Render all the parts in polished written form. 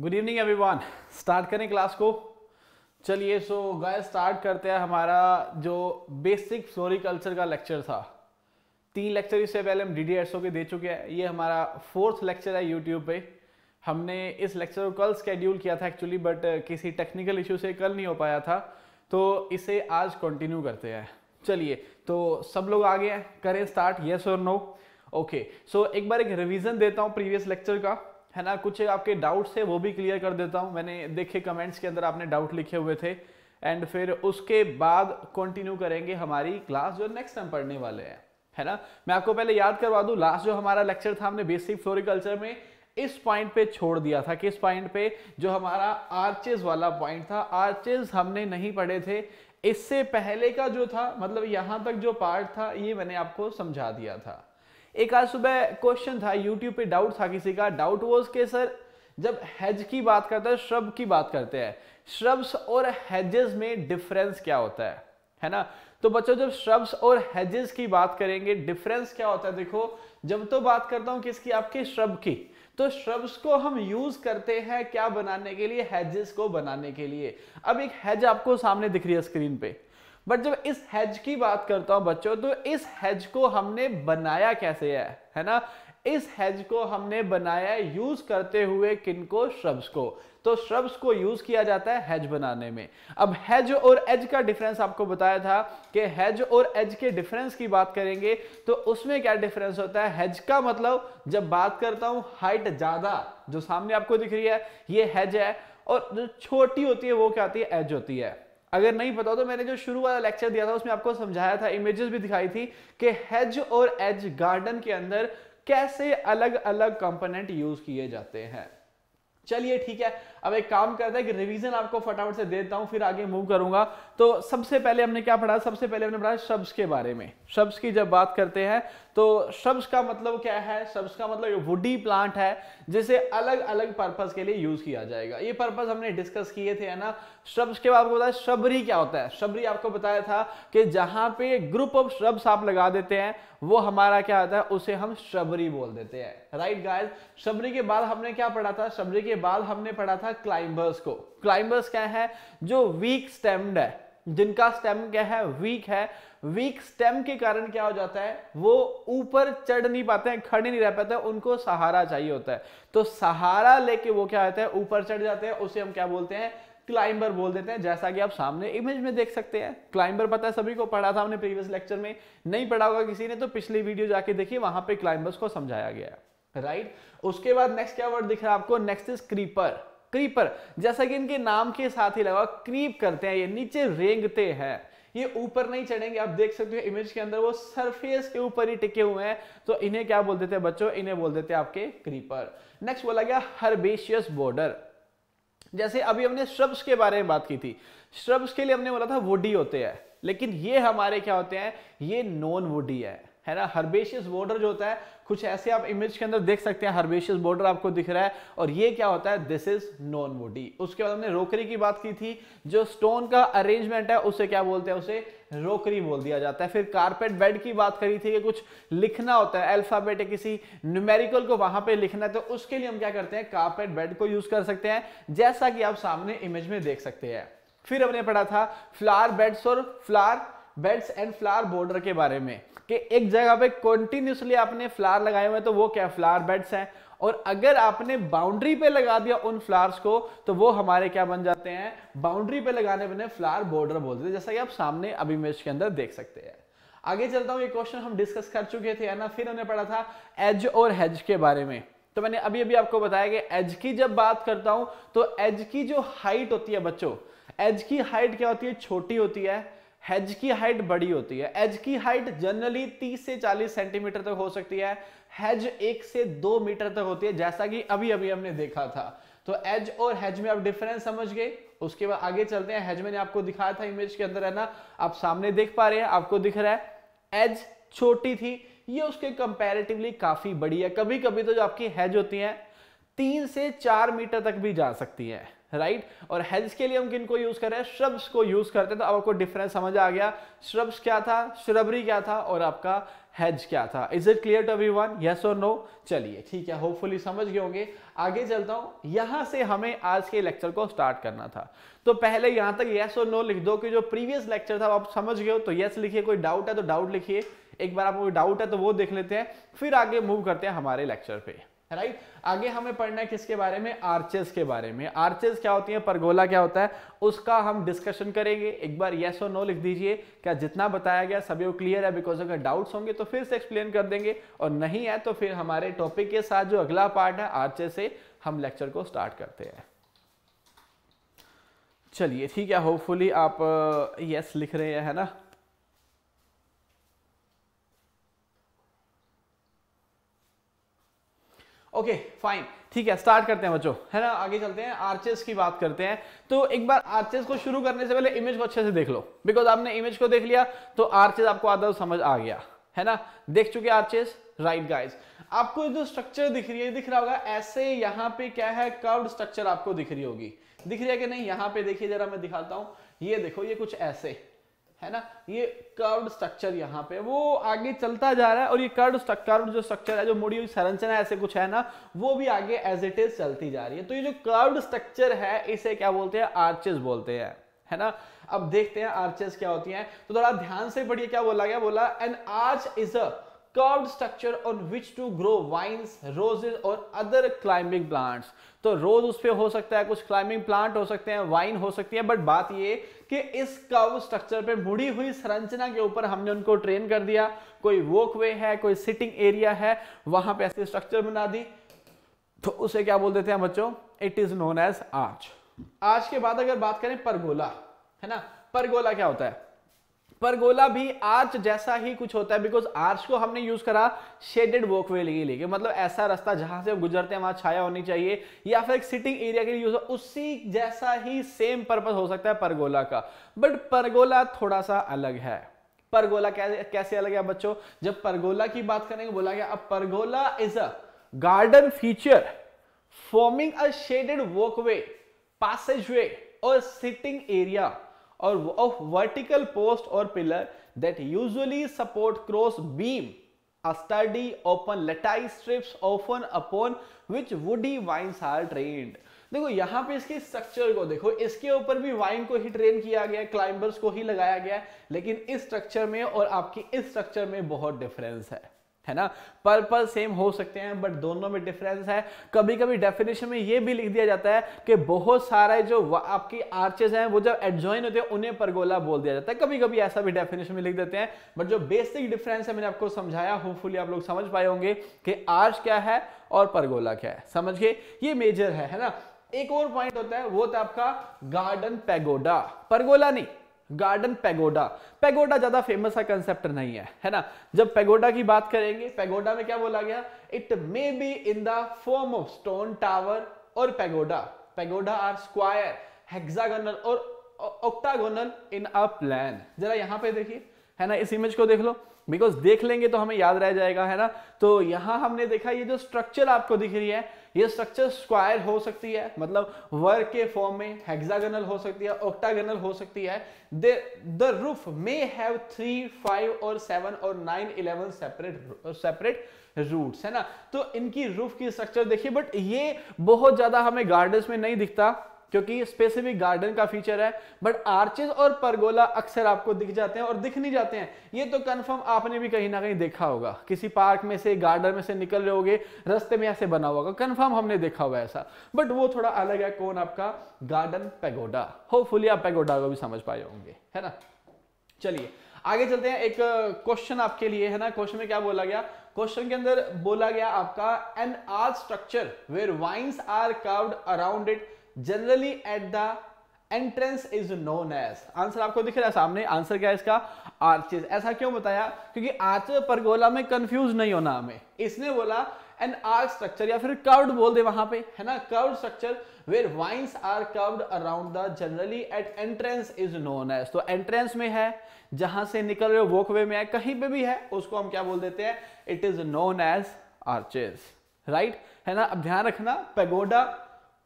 Good evening everyone, start करें class को। चलिए सो गाइस स्टार्ट करते हैं। हमारा जो बेसिक फ्लोरिकल्चर का लेक्चर था, 3 लेक्चर इससे पहले हम DDSO के दे चुके हैं। ये हमारा 4th लेक्चर है YouTube पे। हमने इस लेक्चर को कल स्केड्यूल किया था एक्चुअली, बट किसी टेक्निकल इशू से कल नहीं हो पाया था, तो इसे आज कंटिन्यू करते हैं। चलिए तो सब लोग आगे हैं, करें स्टार्ट, येस और नो। ओके सो एक बार एक रिवीजन देता हूँ प्रीवियस लेक्चर का, है ना। कुछ आपके डाउट्स है वो भी क्लियर कर देता हूँ। मैंने देखे कमेंट्स के अंदर आपने डाउट लिखे हुए थे, एंड फिर उसके बाद कंटिन्यू करेंगे हमारी क्लास जो नेक्स्ट टाइम पढ़ने वाले हैं, है ना। मैं आपको पहले याद करवा दूँ, लास्ट जो हमारा लेक्चर था हमने बेसिक फ्लोरिकल्चर में इस पॉइंट पे छोड़ दिया था। किस पॉइंट पे? जो हमारा आर्चेज वाला पॉइंट था। आर्चेज हमने नहीं पढ़े थे। इससे पहले का जो था, मतलब यहाँ तक जो पार्ट था, ये मैंने आपको समझा दिया था। एक आज सुबह क्वेश्चन था YouTube पे, डाउट था किसी का। डाउट वॉज के सर जब हेज की बात करते हैं, श्रब की बात करते हैं, श्रब्स और हेजेस में डिफरेंस क्या होता है, है ना। तो बच्चों जब श्रब्स और हेजेस की बात करेंगे डिफरेंस क्या होता है, देखो जब तो बात करता हूं किसकी, आपके श्रब की। तो श्रब्स को हम यूज करते हैं क्या बनाने के लिए, हेजेस को बनाने के लिए। अब एक हेज आपको सामने दिख रही है स्क्रीन पे, बट जब इस हेज की बात करता हूं बच्चों, तो इस हेज को हमने बनाया कैसे है, है ना। इस हेज को हमने बनाया यूज करते हुए किनको, श्रब्स को। तो श्रब्स को यूज किया जाता है हेज बनाने में। अब हेज और एज का डिफरेंस आपको बताया था कि हेज और एज के डिफरेंस की बात करेंगे तो उसमें क्या डिफरेंस होता है। हेज का मतलब जब बात करता हूं हाइट ज्यादा, जो सामने आपको दिख रही है ये हेज है, और जो छोटी होती है वो क्या होती है, एज होती है। अगर नहीं पता तो मैंने जो शुरू वाला लेक्चर दिया था उसमें आपको समझाया था, इमेजेस भी दिखाई थी कि हेज और एज गार्डन के अंदर कैसे अलग अलग कंपोनेंट यूज किए जाते हैं। चलिए ठीक है, अब एक काम करते हैं कि रिवीजन आपको फटाफट से देता हूं, फिर आगे मूव करूंगा। तो सबसे पहले हमने क्या पढ़ा, सबसे पहले हमने पढ़ा शब्द के बारे में। शब्द की जब बात करते हैं तो शब्द का मतलब क्या है, शब्द का मतलब वुडी प्लांट है जिसे अलग अलग पर्पस के लिए यूज किया जाएगा। ये पर्पस हमने डिस्कस किए थे, है ना। श्रब्स के बाद आपको बताया शबरी क्या होता है। शबरी आपको बताया था कि जहां पे ग्रुप ऑफ श्रब्स आप लगा देते हैं वो हमारा क्या होता है, उसे हम शबरी बोल देते हैं, राइट गाइस। शबरी के बाद हमने क्या पढ़ा था, शबरी के बाद हमने पढ़ा था क्लाइंबर्स को। क्लाइंबर्स क्या है, जो वीक स्टेम्ड है, जिनका स्टेम क्या है, वीक है। वीक स्टेम के कारण क्या हो जाता है, वो ऊपर चढ़ नहीं पाते हैं, खड़े नहीं रह पाते हैं, उनको सहारा चाहिए होता है। तो सहारा लेके वो क्या होता है, ऊपर चढ़ जाते हैं, उसे हम क्या बोलते हैं, क्लाइंबर बोल देते हैं। जैसा कि आप सामने इमेज में देख सकते हैं, क्लाइंबर पता है सभी को, पढ़ा था हमने प्रीवियस लेक्चर में। नहीं पढ़ा होगा किसी ने तो पिछली वीडियो जाके देखिए, वहां पे क्लाइंबर्स को समझाया गया है, राइट। उसके बाद नेक्स्ट क्या वर्ड दिख रहा है आपको, नेक्स्ट इज क्रीपर। क्रीपर जैसा कि इनके नाम के साथ ही लगा, क्रीप करते हैं, ये नीचे रेंगते हैं, ये ऊपर नहीं चढ़ेंगे। आप देख सकते हो इमेज के अंदर वो सरफेस के ऊपर ही टिके हुए हैं, तो इन्हें क्या बोल देते हैं बच्चों, इन्हें बोल देते हैं आपके क्रीपर। नेक्स्ट बोला गया हर्बेशियस बॉर्डर। जैसे अभी हमने श्रब्स के बारे में बात की थी, श्रब्स के लिए हमने बोला था वुडी होते हैं, लेकिन ये हमारे क्या होते हैं, ये नॉन वुडी है, है ना। हर्बेशियस बॉर्डर जो होता है कुछ ऐसे आप इमेज के अंदर देख सकते हैं, हर्बेशियस बॉर्डर आपको दिख रहा है, और ये क्या होता है, दिस इज नॉन वुडी। उसके बाद हमने रोकरी की बात की थी, जो स्टोन का अरेंजमेंट है उसे क्या बोलते हैं, उसे रोकरी बोल दिया जाता है। फिर कारपेट बेड की बात करी थी कि कुछ लिखना होता है, अल्फाबेट है किसी न्यूमेरिकल को वहां पे लिखना है, तो उसके लिए हम क्या करते हैं, कारपेट बेड को यूज कर सकते हैं, जैसा कि आप सामने इमेज में देख सकते हैं। फिर हमने पढ़ा था फ्लावर बेड्स और flower beds and flower border के बारे में कि एक जगह पे कंटिन्यूसली आपने फ्लावर लगाए हुए तो वो क्या फ्लावर बेड्स हैं, और अगर आपने बाउंड्री पे लगा दिया उन फ्लावर्स को तो वो हमारे क्या बन जाते हैं, बाउंड्री पे लगाने बने फ्लावर बॉर्डर बोलते हैं, जैसा कि आप सामने अब इमेज के अंदर देख सकते हैं। आगे चलता हूं, ये क्वेश्चन हम डिस्कस कर चुके थे, है ना। फिर हमने पढ़ा था एज और हेज के बारे में। तो मैंने अभी अभी आपको बताया कि एज की जब बात करता हूं तो एज की जो हाइट होती है बच्चों, एज की हाइट क्या होती है, छोटी होती है, हेज की हाइट बड़ी होती है। हेज की हाइट जनरली 30 से 40 सेंटीमीटर तक हो सकती है, हेज 1 से 2 मीटर तक होती है, जैसा कि अभी अभी हमने देखा था। तो हेज और हेज में आप डिफरेंस समझ गए। उसके बाद आगे चलते हैं, हेज मैंने आपको दिखाया था इमेज के अंदर, है ना, आप सामने देख पा रहे हैं, आपको दिख रहा है। हेज छोटी थी, ये उसके कंपेरेटिवली काफी बड़ी है। कभी कभी तो जो आपकी हेज होती है 3 से 4 मीटर तक भी जा सकती है, राइट। और हेज के लिए हम किनको यूज कर रहे हैं, श्रब्स को यूज करते हैं। तो अब आपको डिफरेंस समझ आ गया, श्रब्स क्या था, श्रबरी क्या था, और आपका हेज क्या था। Is it clear to everyone? Yes और नो? चलिए ठीक है, होपफुली समझ गए होंगे। आगे चलता हूं, यहां से हमें आज के लेक्चर को स्टार्ट करना था। तो पहले यहां तक यस और नो लिख दो कि जो प्रीवियस लेक्चर था आप समझ गए हो तो यस लिखिए, कोई डाउट है तो डाउट लिखिए, एक बार आपको डाउट है तो वो देख लेते हैं, फिर आगे मूव करते हैं हमारे लेक्चर पे। राइट, आगे हमें पढ़ना है किसके बारे में? आर्चेस के बारे में। आर्चेस क्या होती है, परगोला क्या होता है, उसका हम डिस्कशन करेंगे। एक बार येस और नो लिख दीजिए, क्या जितना बताया गया सभी को क्लियर है? बिकॉज अगर डाउट्स होंगे तो फिर से एक्सप्लेन कर देंगे, और नहीं है तो फिर हमारे टॉपिक के साथ जो अगला पार्ट है आर्चेस से हम लेक्चर को स्टार्ट करते हैं। चलिए ठीक है, होपफुली आप येस लिख रहे हैं, है ना? ओके फाइन, ठीक है, स्टार्ट करते हैं बच्चों, है ना? आगे चलते हैं, आर्चेस की बात करते हैं। तो एक बार आर्चेस को शुरू करने से पहले इमेज को अच्छे से देख लो, बिकॉज आपने इमेज को देख लिया तो आर्चेस आपको आधा समझ आ गया, है ना? देख चुके आर्चेस, राइट गाइस? आपको जो स्ट्रक्चर दिख रही है, दिख रहा होगा ऐसे, यहाँ पे क्या है, कर्व्ड स्ट्रक्चर आपको दिख रही होगी, दिख रही है कि नहीं? यहाँ पे देखिए जरा, मैं दिखाता हूँ, ये देखो, ये कुछ ऐसे, है ना? ये कर्व्ड स्ट्रक्चर यहाँ पे वो आगे चलता जा रहा है, और ये कर्व्ड जो स्ट्रक्चर है, जो मुड़ी हुई संरचना ऐसे कुछ है ना, वो भी आगे एज इट इज चलती जा रही है। तो ये जो कर्व्ड स्ट्रक्चर है इसे क्या बोलते हैं? आर्चेस बोलते हैं, है ना? अब देखते हैं आर्चेस क्या होती हैं। तो थोड़ा ध्यान से पढ़िए क्या बोला गया। बोला an arch is a curved structure on which to grow vines, roses और अदर क्लाइंबिंग प्लांट्स। तो रोज उस पर हो सकता है, कुछ क्लाइंबिंग प्लांट हो सकते हैं, वाइन हो सकती है, बट बात ये कि इस कर्व स्ट्रक्चर पे मुड़ी हुई संरचना के ऊपर हमने उनको ट्रेन कर दिया। कोई वॉकवे है, कोई सिटिंग एरिया है, वहां पे ऐसे स्ट्रक्चर बना दी, तो उसे क्या बोल देते हैं बच्चों? It is known as arch. Arch के बाद अगर बात करें परगोला, है ना? परगोला क्या होता है? परगोला भी आर्च जैसा ही कुछ होता है, बिकॉज आर्च को हमने यूज करा शेडेड वॉकवे लेके, मतलब ऐसा रास्ता जहां से हम गुजरते हैं वहां छाया होनी चाहिए, या फिर एक सिटिंग एरिया के लिए यूज, उसी जैसा ही सेम पर्पस हो सकता है परगोला का। बट परगोला थोड़ा सा अलग है। परगोला कैसे अलग है बच्चों? जब परगोला की बात करेंगे, बोला गया अब pergola is a garden feature forming a shaded walkway, passageway और सिटिंग एरिया और ऑफ वर्टिकल पोस्ट और pillar that usually support cross beam a sturdy open lattice strips often upon which woody vines are trained. देखो यहाँ पे इसकी structure को देखो, इसके ऊपर भी वाइन को ही ट्रेन किया गया है, क्लाइंबर्स को ही लगाया गया है, लेकिन इस स्ट्रक्चर में और आपकी इस स्ट्रक्चर में बहुत डिफरेंस है, है ना? पर्पस सेम हो सकते हैं बट दोनों में डिफरेंस है। कभी कभी डेफिनेशन में ये भी लिख दिया जाता है कि बहुत सारा जो आपकी आर्चेस हैं वो जब एडजॉइन होते हैं उन्हें परगोला बोल दिया जाता है, कभी कभी ऐसा भी डेफिनेशन में लिख देते हैं। बट जो बेसिक डिफरेंस है मैंने आपको समझाया, होपफुली आप लोग समझ पाए होंगे कि आर्च क्या है और परगोला क्या है, समझ गए? ये मेजर है ना? एक और पॉइंट होता है, वो था आपका गार्डन पैगोडा। परगोला नहीं, गार्डन पैगोडा। पैगोडा ज्यादा फेमस कंसेप्ट नहीं है, है ना? जब पैगोडा की बात करेंगे, पैगोडा में क्या बोला गया? It may be in the form of stone tower और pagoda. Pagoda are square, hexagonal और ऑक्टागोनल इन अ प्लान। जरा यहाँ पे देखिए, है ना? इस इमेज को देख लो, बिकॉज देख लेंगे तो हमें याद रह जाएगा, है ना? तो यहाँ हमने देखा ये जो स्ट्रक्चर आपको दिख रही है, ये स्ट्रक्चर स्क्वायर हो सकती है, मतलब वर्ग के फॉर्म में, हेक्सागोनल हो सकती है, ऑक्टागोनल हो सकती है। द रूफ मे हैव 3, 5 और 7 और 9, 11 सेपरेट रूट्स, है ना? तो इनकी रूफ की स्ट्रक्चर देखिए, बट ये बहुत ज्यादा हमें गार्डन्स में नहीं दिखता क्योंकि स्पेसिफिक गार्डन का फीचर है, बट आर्चेस और परगोला अक्सर आपको दिख जाते हैं और दिख नहीं जाते हैं। ये तो कंफर्म आपने भी कहीं ना कहीं देखा होगा, किसी पार्क में से, गार्डन में से निकल रहे होगे, रास्ते में ऐसे बना होगा, कंफर्म हमने देखा हुआ ऐसा, बट वो थोड़ा अलग है। कौन? आपका गार्डन पैगोडा। होपफुली आप पैगोडा को भी समझ पाए होंगे, है ना? चलिए आगे चलते हैं। एक क्वेश्चन आपके लिए है ना, क्वेश्चन में क्या बोला गया? क्वेश्चन के अंदर बोला गया आपका an arch structure where vines are curved around it generally at the entrance is known as. Answer आपको दिख रहा है सामने, आंसर क्या है इसका? आर्चेस। ऐसा क्यों बताया? क्योंकि आर्चेस परगोला में कंफ्यूज नहीं होना हमें, इसने बोला एन आर्च स्ट्रक्चर या फिर कर्व्ड बोल दे वहां पे, है ना? Curved structure where vines are curved around the generally at entrance is known as. तो एंट्रेंस में है, जहां से निकल रहे हो वॉकवे में है, कहीं पे भी है, उसको हम क्या बोल देते हैं? It is known as arches, right? है ना? अब ध्यान रखना, पैगोडा,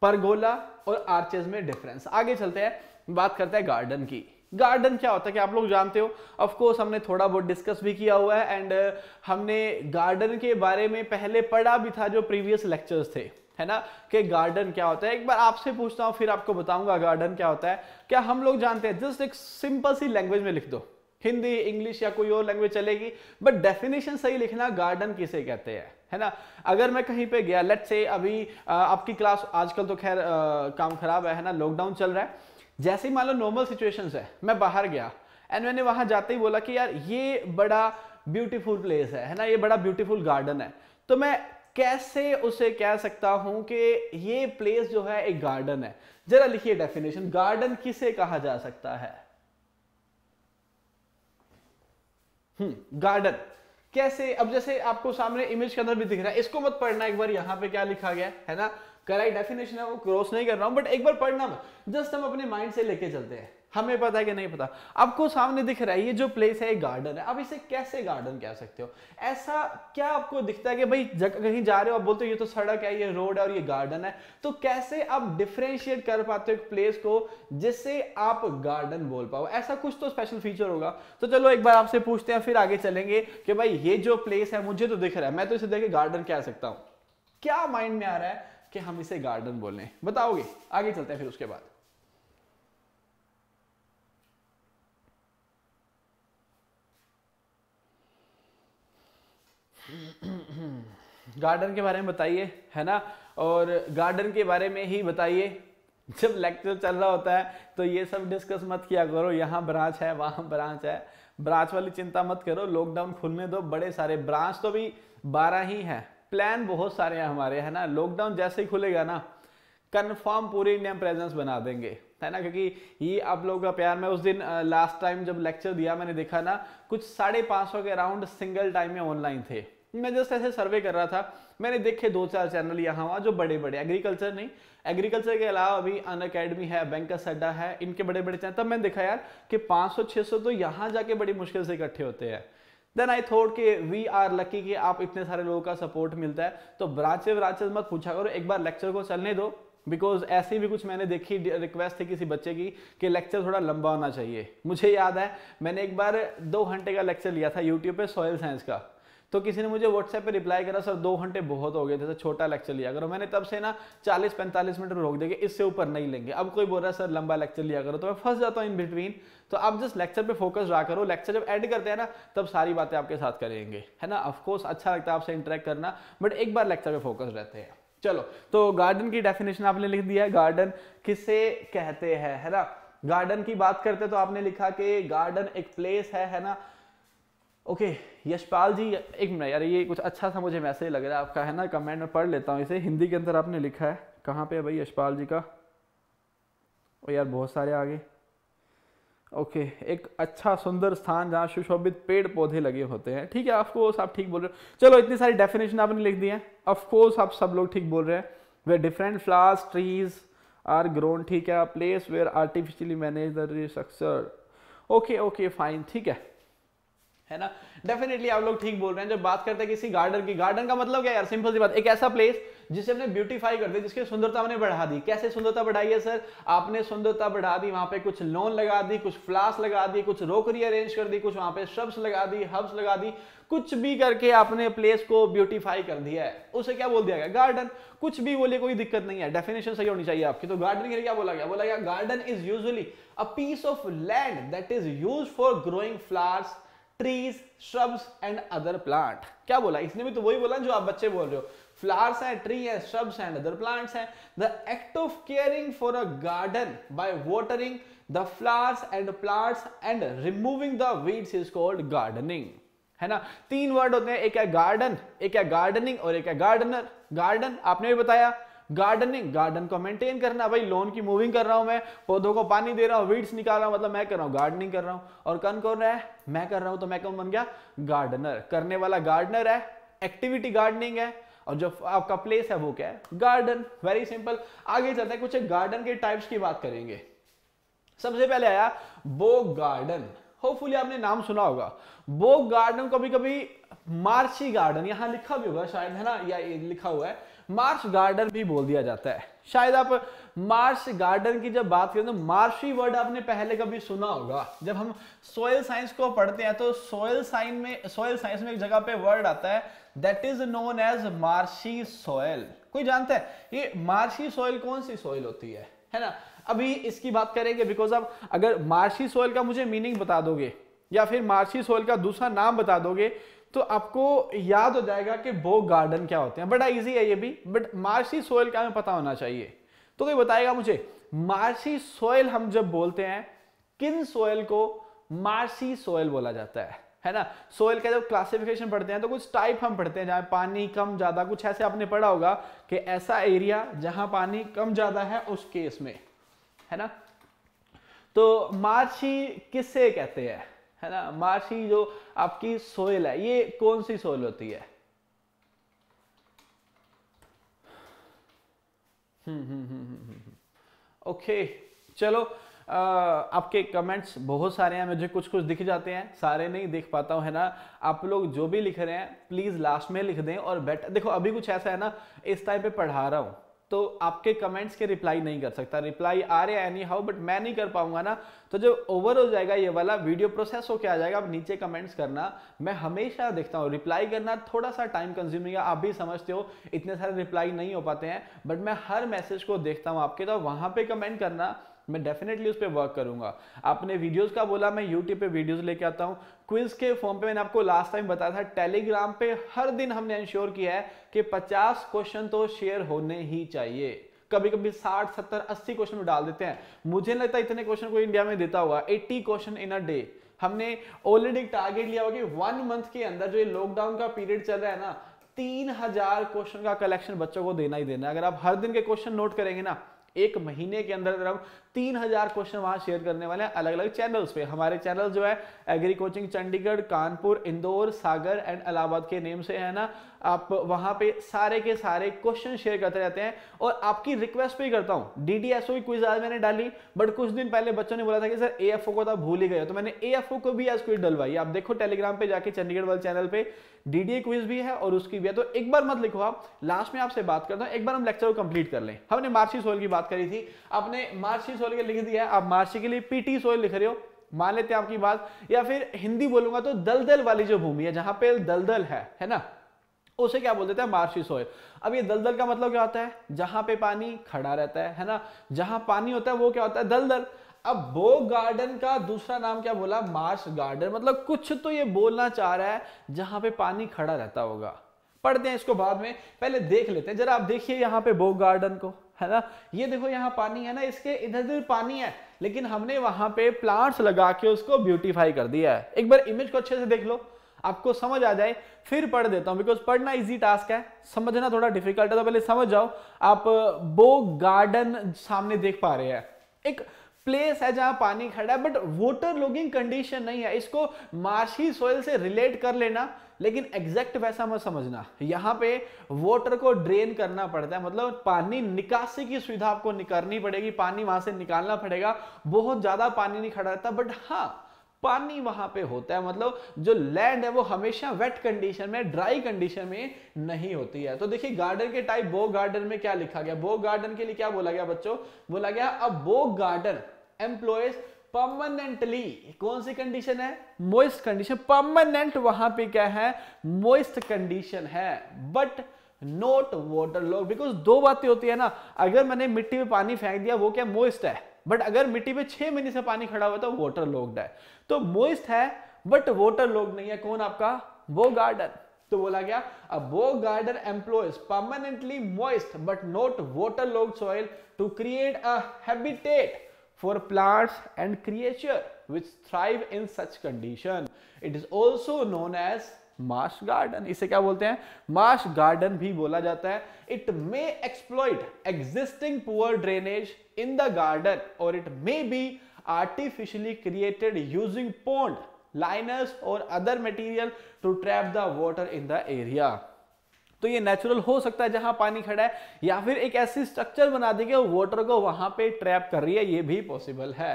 परगोला और आर्चेस में डिफरेंस। आगे चलते हैं, बात करते हैं गार्डन की। गार्डन क्या होता है कि आप लोग जानते हो, ऑफ कोर्स हमने थोड़ा बहुत डिस्कस भी किया हुआ है एंड हमने गार्डन के बारे में पहले पढ़ा भी था जो प्रीवियस लेक्चर्स थे, है ना, कि गार्डन क्या होता है। एक बार आपसे पूछता हूं फिर आपको बताऊंगा गार्डन क्या होता है। क्या हम लोग जानते हैं? जस्ट एक सिंपल सी लैंग्वेज में लिख दो, हिंदी इंग्लिश या कोई और लैंग्वेज चलेगी, बट डेफिनेशन सही लिखना गार्डन किसे कहते हैं, है ना। अगर मैं कहीं पे गया, लेट्स से अभी आपकी क्लास, आजकल तो खैर काम खराब है ना, लॉकडाउन चल रहा है, जैसे मान लो नॉर्मल सिचुएशंस है, मैं बाहर गया एंड मैंने वहां जाते ही बोला कि यार ये बड़ा ब्यूटीफुल प्लेस है ना, ये बड़ा ब्यूटीफुल गार्डन है, तो मैं कैसे उसे कह सकता हूं कि ये प्लेस जो है एक गार्डन है। जरा लिखिए डेफिनेशन, गार्डन किसे कहा जा सकता है। गार्डन कैसे, अब जैसे आपको सामने इमेज के अंदर भी दिख रहा है, इसको मत पढ़ना, एक बार यहाँ पे क्या लिखा गया है ना, करेक्ट डेफिनेशन है, वो क्रॉस नहीं कर रहा हूं, बट एक बार पढ़ना मत, जस्ट हम अपने माइंड से लेके चलते हैं। हमें पता है कि नहीं पता, आपको सामने दिख रहा है ये जो प्लेस है एक गार्डन है। आप इसे कैसे गार्डन कह सकते हो? ऐसा क्या आपको दिखता है कि भाई कहीं जा रहे हो, आप बोलते हो ये तो सड़क है, ये रोड है और ये गार्डन है, तो कैसे आप डिफरेंशिएट कर पाते हो एक प्लेस को जिससे आप गार्डन बोल पाओ? ऐसा कुछ तो स्पेशल फीचर होगा। तो चलो एक बार आपसे पूछते हैं, फिर आगे चलेंगे कि भाई ये जो प्लेस है मुझे तो दिख रहा है, मैं तो इसे देख के गार्डन कह सकता हूँ, क्या माइंड में आ रहा है कि हम इसे गार्डन बोलें? बताओगे? आगे चलते हैं फिर उसके बाद। गार्डन के बारे में बताइए, है ना, और गार्डन के बारे में ही बताइए। जब लेक्चर चल रहा होता है तो ये सब डिस्कस मत किया करो, यहाँ ब्रांच है वहाँ ब्रांच है, ब्रांच वाली चिंता मत करो, लॉकडाउन खुलने दो, बड़े सारे ब्रांच तो भी 12 ही हैं, प्लान बहुत सारे हैं हमारे, है ना। लॉकडाउन जैसे ही खुलेगा ना, कन्फर्म पूरे इंडिया में प्रेजेंस बना देंगे, है ना, क्योंकि ये आप लोगों का प्यार। मैं उस दिन लास्ट टाइम जब लेक्चर दिया मैंने देखा ना, कुछ 550 के अराउंड सिंगल टाइम में ऑनलाइन थे। मैं जस्ट ऐसे सर्वे कर रहा था, मैंने देखे 2-4 चैनल यहाँ वहाँ जो बड़े बड़े, एग्रीकल्चर नहीं, एग्रीकल्चर के अलावा अभी अन अकेडमी है, बैंक का सड्डा है, इनके बड़े बड़े चैनल। तब मैंने देखा यार कि 500-600 तो यहाँ जाके बड़ी मुश्किल से इकट्ठे होते हैं। देन आई थॉट कि वी आर लकी कि आप इतने सारे लोगों का सपोर्ट मिलता है। तो ब्रांचेस मत पूछा करो, एक बार लेक्चर को चलने दो, बिकॉज ऐसी भी कुछ मैंने देखी रिक्वेस्ट थी किसी बच्चे की कि लेक्चर थोड़ा लंबा होना चाहिए। मुझे याद है मैंने एक बार 2 घंटे का लेक्चर लिया था यूट्यूब पे सॉयल साइंस का, तो किसी ने मुझे व्हाट्सएप पे रिप्लाई करा, सर 2 घंटे बहुत हो गए थे, तो छोटा लेक्चर लिया करो। मैंने तब से ना 40-45 मिनट रोक देंगे, इससे ऊपर नहीं लेंगे। अब कोई बोल रहा है सर लंबा लेक्चर लिया करो, तो मैं फंस जाता हूँ इन बिटवीन। तो आप जस्ट लेक्चर पे फोकस रहा करो, लेक्चर जब एड करते हैं ना तब सारी बातें आपके साथ करेंगे, है ना। ऑफकोर्स अच्छा लगता है आपसे इंटरेक्ट करना, बट एक बार लेक्चर पे फोकस रहते हैं। चलो, तो गार्डन की डेफिनेशन आपने लिख दिया है, गार्डन किसे कहते हैं, है ना। गार्डन की बात करते तो आपने लिखा कि गार्डन एक प्लेस है ना। ओके यशपाल जी, एक मिनट यार, ये कुछ अच्छा सा मुझे मैसेज लग रहा है आपका, है ना, कमेंट में पढ़ लेता हूँ इसे। हिंदी के अंदर आपने लिखा है, कहाँ पे है भाई यशपाल जी का? ओ यार बहुत सारे आगे। ओके, एक अच्छा सुंदर स्थान जहाँ सुशोभित पेड़ पौधे लगे होते हैं। ठीक है, ऑफकोर्स आप ठीक बोल रहे हो। चलो, इतनी सारी डेफिनेशन आपने लिख दी है, ऑफकोर्स आप सब लोग ठीक बोल रहे हैं। वे different flowers trees are grown, ठीक है, place where artificially manage the structure. Okay okay fine, ठीक है ना, डेफिनेटली आप लोग ठीक बोल रहे हैं। जब बात करते हैं किसी गार्डन की, गार्डन का मतलब क्या है यार? सिंपल सी बात, एक ऐसा प्लेस जिसे हमने ब्यूटीफाई कर दिया, जिसकी सुंदरता हमने बढ़ा दी। कैसे सुंदरता बढ़ाई है सर? आपने सुंदरता बढ़ा दी, वहां पे कुछ लॉन लगा दी, कुछ फ्लावर्स लगा दी, कुछ रोकरी अरेंज कर दी, कुछ वहां पे श्रब्स लगा दी, हर्ब्स लगा दी, कुछ भी करके आपने प्लेस को ब्यूटीफाई कर दिया है, उसे क्या बोल दिया गया? गार्डन। कुछ भी बोले कोई दिक्कत नहीं है, डेफिनेशन सही होनी चाहिए आपकी। तो गार्डन के लिए क्या बोला गया? बोला गया garden is usually a piece of land that is use for growing flowers trees shrubs and other plant. क्या बोला? इसने भी तो वही बोला जो आप बच्चे बोल रहे हो, फ्लावर्स हैं, ट्री हैं, श्रब्स एंड अदर प्लांट्स हैं। The act of caring for a garden by watering the flowers and plants and removing the weeds is called gardening, है ना। 3 वर्ड होते हैं, एक है गार्डन, एक है गार्डनिंग और एक है गार्डनर। गार्डन आपने भी बताया, गार्डनिंग गार्डन को मेंटेन करना, भाई लोन की मूविंग कर रहा हूं मैं, पौधों को पानी दे रहा हूँ, वीड्स निकाल रहा हूं, मतलब मैं कर रहा हूँ गार्डनिंग कर रहा हूँ। और कौन कौन रहा है? मैं कर रहा हूं, तो मैं कौन बन गया? गार्डनर। करने वाला गार्डनर है, एक्टिविटी गार्डनिंग है, और जो आपका प्लेस है वो क्या है? गार्डन। Very simple. आगे चलते हैं, कुछ गार्डन के टाइप्स की बात करेंगे। सबसे पहले आया बो गार्डन। होपफुली आपने नाम सुना होगा। बोग गार्डन कभी कभी मार्ची गार्डन, यहाँ लिखा भी होगा शायद, है ना, या लिखा हुआ है मार्च गार्डन भी बोल दिया जाता है। शायद आप मार्च गार्डन की जब बात करें तो मार्शी वर्ड आपने पहले कभी सुना होगा। जब हम सोयल साइंस को पढ़ते हैं तो सोयल साइंस में एक जगह पे वर्ड आता है that is known as marshy soil. कोई जानता है ये मार्शी सोयल कौन सी सोयल होती है ना? अभी इसकी बात करेंगे, बिकॉज आप अगर मार्शी सोयल का मुझे मीनिंग बता दोगे या फिर मार्शी सोयल का दूसरा नाम बता दोगे तो आपको याद हो जाएगा कि बोग गार्डन क्या होते हैं। बड़ा इजी है ये भी, बट मार्शी सोयल का हमें पता होना चाहिए। तो कोई बताएगा मुझे मार्शी सोयल हम जब बोलते हैं किन सोयल को मार्शी सोयल बोला जाता है ना? सोयल का जब क्लासिफिकेशन पढ़ते हैं तो कुछ टाइप हम पढ़ते हैं जहाँ पानी कम ज़्यादा, कुछ ऐसे आपने पढ़ा होगा कि ऐसा एरिया जहाँ पानी कम ज़्यादा है उस केस में, है ना। तो मार्शी किसे कहते हैं, है ना? मार्शी जो आपकी सोयल है ये कौन सी सोयल होती है? ओके, चलो आपके कमेंट्स बहुत सारे हैं, मुझे कुछ कुछ दिख जाते हैं, सारे नहीं देख पाता हूँ, है ना। आप लोग जो भी लिख रहे हैं प्लीज लास्ट में लिख दें। और बेटर देखो अभी कुछ ऐसा है ना, इस टाइप पे पढ़ा रहा हूँ तो आपके कमेंट्स के रिप्लाई नहीं कर सकता। रिप्लाई आ रहे हैं एनी हाउ बट मैं नहीं कर पाऊंगा ना, तो जो ओवर हो जाएगा ये वाला वीडियो प्रोसेस होके आ जाएगा। आप नीचे कमेंट्स करना, मैं हमेशा देखता हूँ। रिप्लाई करना थोड़ा सा टाइम कंज्यूमिंग है, आप भी समझते हो, इतने सारे रिप्लाई नहीं हो पाते हैं, बट मैं हर मैसेज को देखता हूँ आपके, तो वहाँ पर कमेंट करना, मैं डेफिनेटली उस पर वर्क करूंगा। आपने वीडियोस का बोला, मैं यूट्यूब पे वीडियोस लेके आता हूँ। क्विज के फॉर्म पे मैंने आपको लास्ट टाइम बताया था, टेलीग्राम पे हर दिन हमने इंश्योर किया है कि 50 क्वेश्चन तो शेयर होने ही चाहिए। कभी कभी 60 70 80 क्वेश्चन डाल देते हैं, मुझे नहीं लगता इतने क्वेश्चन कोई इंडिया में देता होगा। 80 क्वेश्चन इन अ डे, हमने ऑलरेडी टारगेट लिया हुआ कि 1 मंथ के अंदर, जो ये लॉकडाउन का पीरियड चल रहा है ना, 3000 क्वेश्चन का कलेक्शन बच्चों को देना ही देना। अगर आप हर दिन के क्वेश्चन नोट करेंगे ना, 1 महीने के अंदर हम 3000 क्वेश्चन वहां शेयर करने वाले हैं अलग अलग चैनल्स पे। हमारे चैनल जो है agri coaching Chandigarh, Kanpur, Indore, Sagar and Allahabad के नेम से है ना, आप वहां पे सारे के सारे क्वेश्चन शेयर करते रहते हैं। और आपकी रिक्वेस्ट पे ही करता हूँ, डीडीएसओ की क्विज आज मैंने डाली, बट कुछ दिन पहले बच्चों ने बोला था कि सर एएफओ को तो भूल ही गए, तो मैंने एएफओ को भी आज क्विज डलवाई। आप देखो टेलीग्राम पे जाके चंडीगढ़ वाले चैनल पे डीडीए क्विज भी है और उसकी भी है, तो एक बार मत लिखो आप, लास्ट में आपसे बात करता हूँ। एक बार हम लेक्चर को कंप्लीट कर लें। हमने मार्शी सोयल की बात करी थी, आपने मार्शी सोयल के लिख दिया है, आप मार्शी के लिए पीटी सोयल लिख रहे हो, मान लेते हैं आपकी बात, या फिर हिंदी बोलूंगा तो दलदल वाली जो भूमि है, जहां पे दलदल है ना, उसे क्या बोल देते हैं मार्शी सोयल। अब ये दलदल का मतलब क्या होता है? जहां पे पानी खड़ा रहता है ना, जहां पानी होता है वो क्या होता है? दलदल। अब बोग गार्डन का दूसरा नाम क्या बोला? Marsh garden. मतलब कुछ तो ये बोलना चाह रहा है जहां पे पानी खड़ा रहता होगा। पढ़ते हैं इसको बाद में, पहले देख लेते हैं जरा। आप देखिए यहाँ पे बोग गार्डन को, है ना, ये देखो यहाँ पानी है ना, इसके इधर उधर पानी है, लेकिन हमने वहां पे प्लांट्स लगा के उसको ब्यूटीफाई कर दिया है। एक बार इमेज को अच्छे से देख लो, आपको समझ आ जाए फिर पढ़ देता हूं, बिकॉज पढ़ना इजी टास्क है, समझना थोड़ा डिफिकल्ट है, तो पहले समझ जाओ। आप बोग गार्डन सामने देख पा रहे हैं, एक प्लेस है जहां पानी खड़ा है, बट वाटर लॉगिंग कंडीशन नहीं है। इसको मार्शी सोयल से रिलेट कर लेना, लेकिन एग्जैक्ट वैसा मत समझना। यहाँ पे वाटर को ड्रेन करना पड़ता है, मतलब पानी निकासी की सुविधा आपको करनी पड़ेगी, पानी वहां से निकालना पड़ेगा। बहुत ज्यादा पानी नहीं खड़ा रहता, बट हाँ पानी वहां पे होता है। मतलब जो लैंड है वो हमेशा वेट कंडीशन में, ड्राई कंडीशन में नहीं होती है। तो देखिए गार्डन के टाइप, बोग गार्डन में क्या लिखा गया, बोग गार्डन के लिए क्या बोला गया बच्चों? बोला गया अब बोग गार्डन एम्प्लॉयज परमानेंटली, कौन सी कंडीशन है? Moist condition. परमानेंट वहां पे क्या है? मोइस्ट कंडीशन है, but not water log. Because दो बातें होती है ना, अगर मैंने मिट्टी में पानी फेंक दिया वो क्या मोइस्ट है, बट अगर मिट्टी पे 6 महीने से पानी खड़ा हुआ तो वाटर लॉग्ड है। तो मोइस्ट है बट वाटर लॉग्ड नहीं है, कौन? आपका बोग गार्डन। तो बोला गया अब bog garden employs permanently moist but not water logged soil to create a habitat for plants and creature which thrive in such condition. It is also known as marsh garden. इसे क्या बोलते हैं? marsh garden भी बोला जाता है। It may exploit existing poor drainage in the garden or it may be artificially created using pond, liners or other material to trap the water in the area. तो ये नेचुरल हो सकता है जहां पानी खड़ा है, या फिर एक ऐसी स्ट्रक्चर बना देगी वाटर को वहां पे ट्रैप कर रही है, ये भी पॉसिबल है।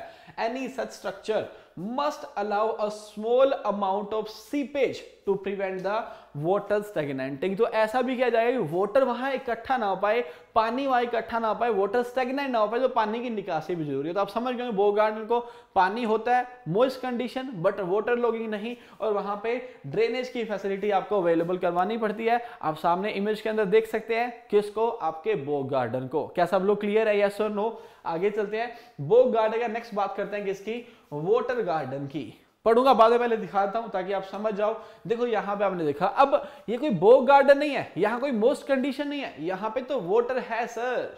Any such structure must allow a small amount of seepage to prevent the water stagnating। तो ऐसा भी किया जाएगा कि वाटर वहां इकट्ठा ना हो पाए, पानी वहां इकट्ठा ना हो पाए, वाटर स्टेगनेंट ना हो पाए, तो पानी की निकासी भी जरूरी है। तो आप समझ गए बो गार्डन को पानी होता है moist condition but water logging नहीं, और वहां पे ड्रेनेज की फैसिलिटी आपको अवेलेबल करवानी पड़ती है। आप सामने इमेज के अंदर देख सकते हैं किसको, आपके बो गार्डन को। क्या सब लोग क्लियर है, यस और नो? आगे चलते हैं बो गार्डन का, नेक्स्ट बात करते हैं किसकी, वाटर गार्डन की। पढ़ूंगा बाद में, पहले दिखाता हूं ताकि आप समझ जाओ। देखो यहाँ पे आपने देखा, अब ये कोई बो गार्डन नहीं है, यहाँ कोई मोस्ट कंडीशन नहीं है, यहाँ पे तो वाटर है सर।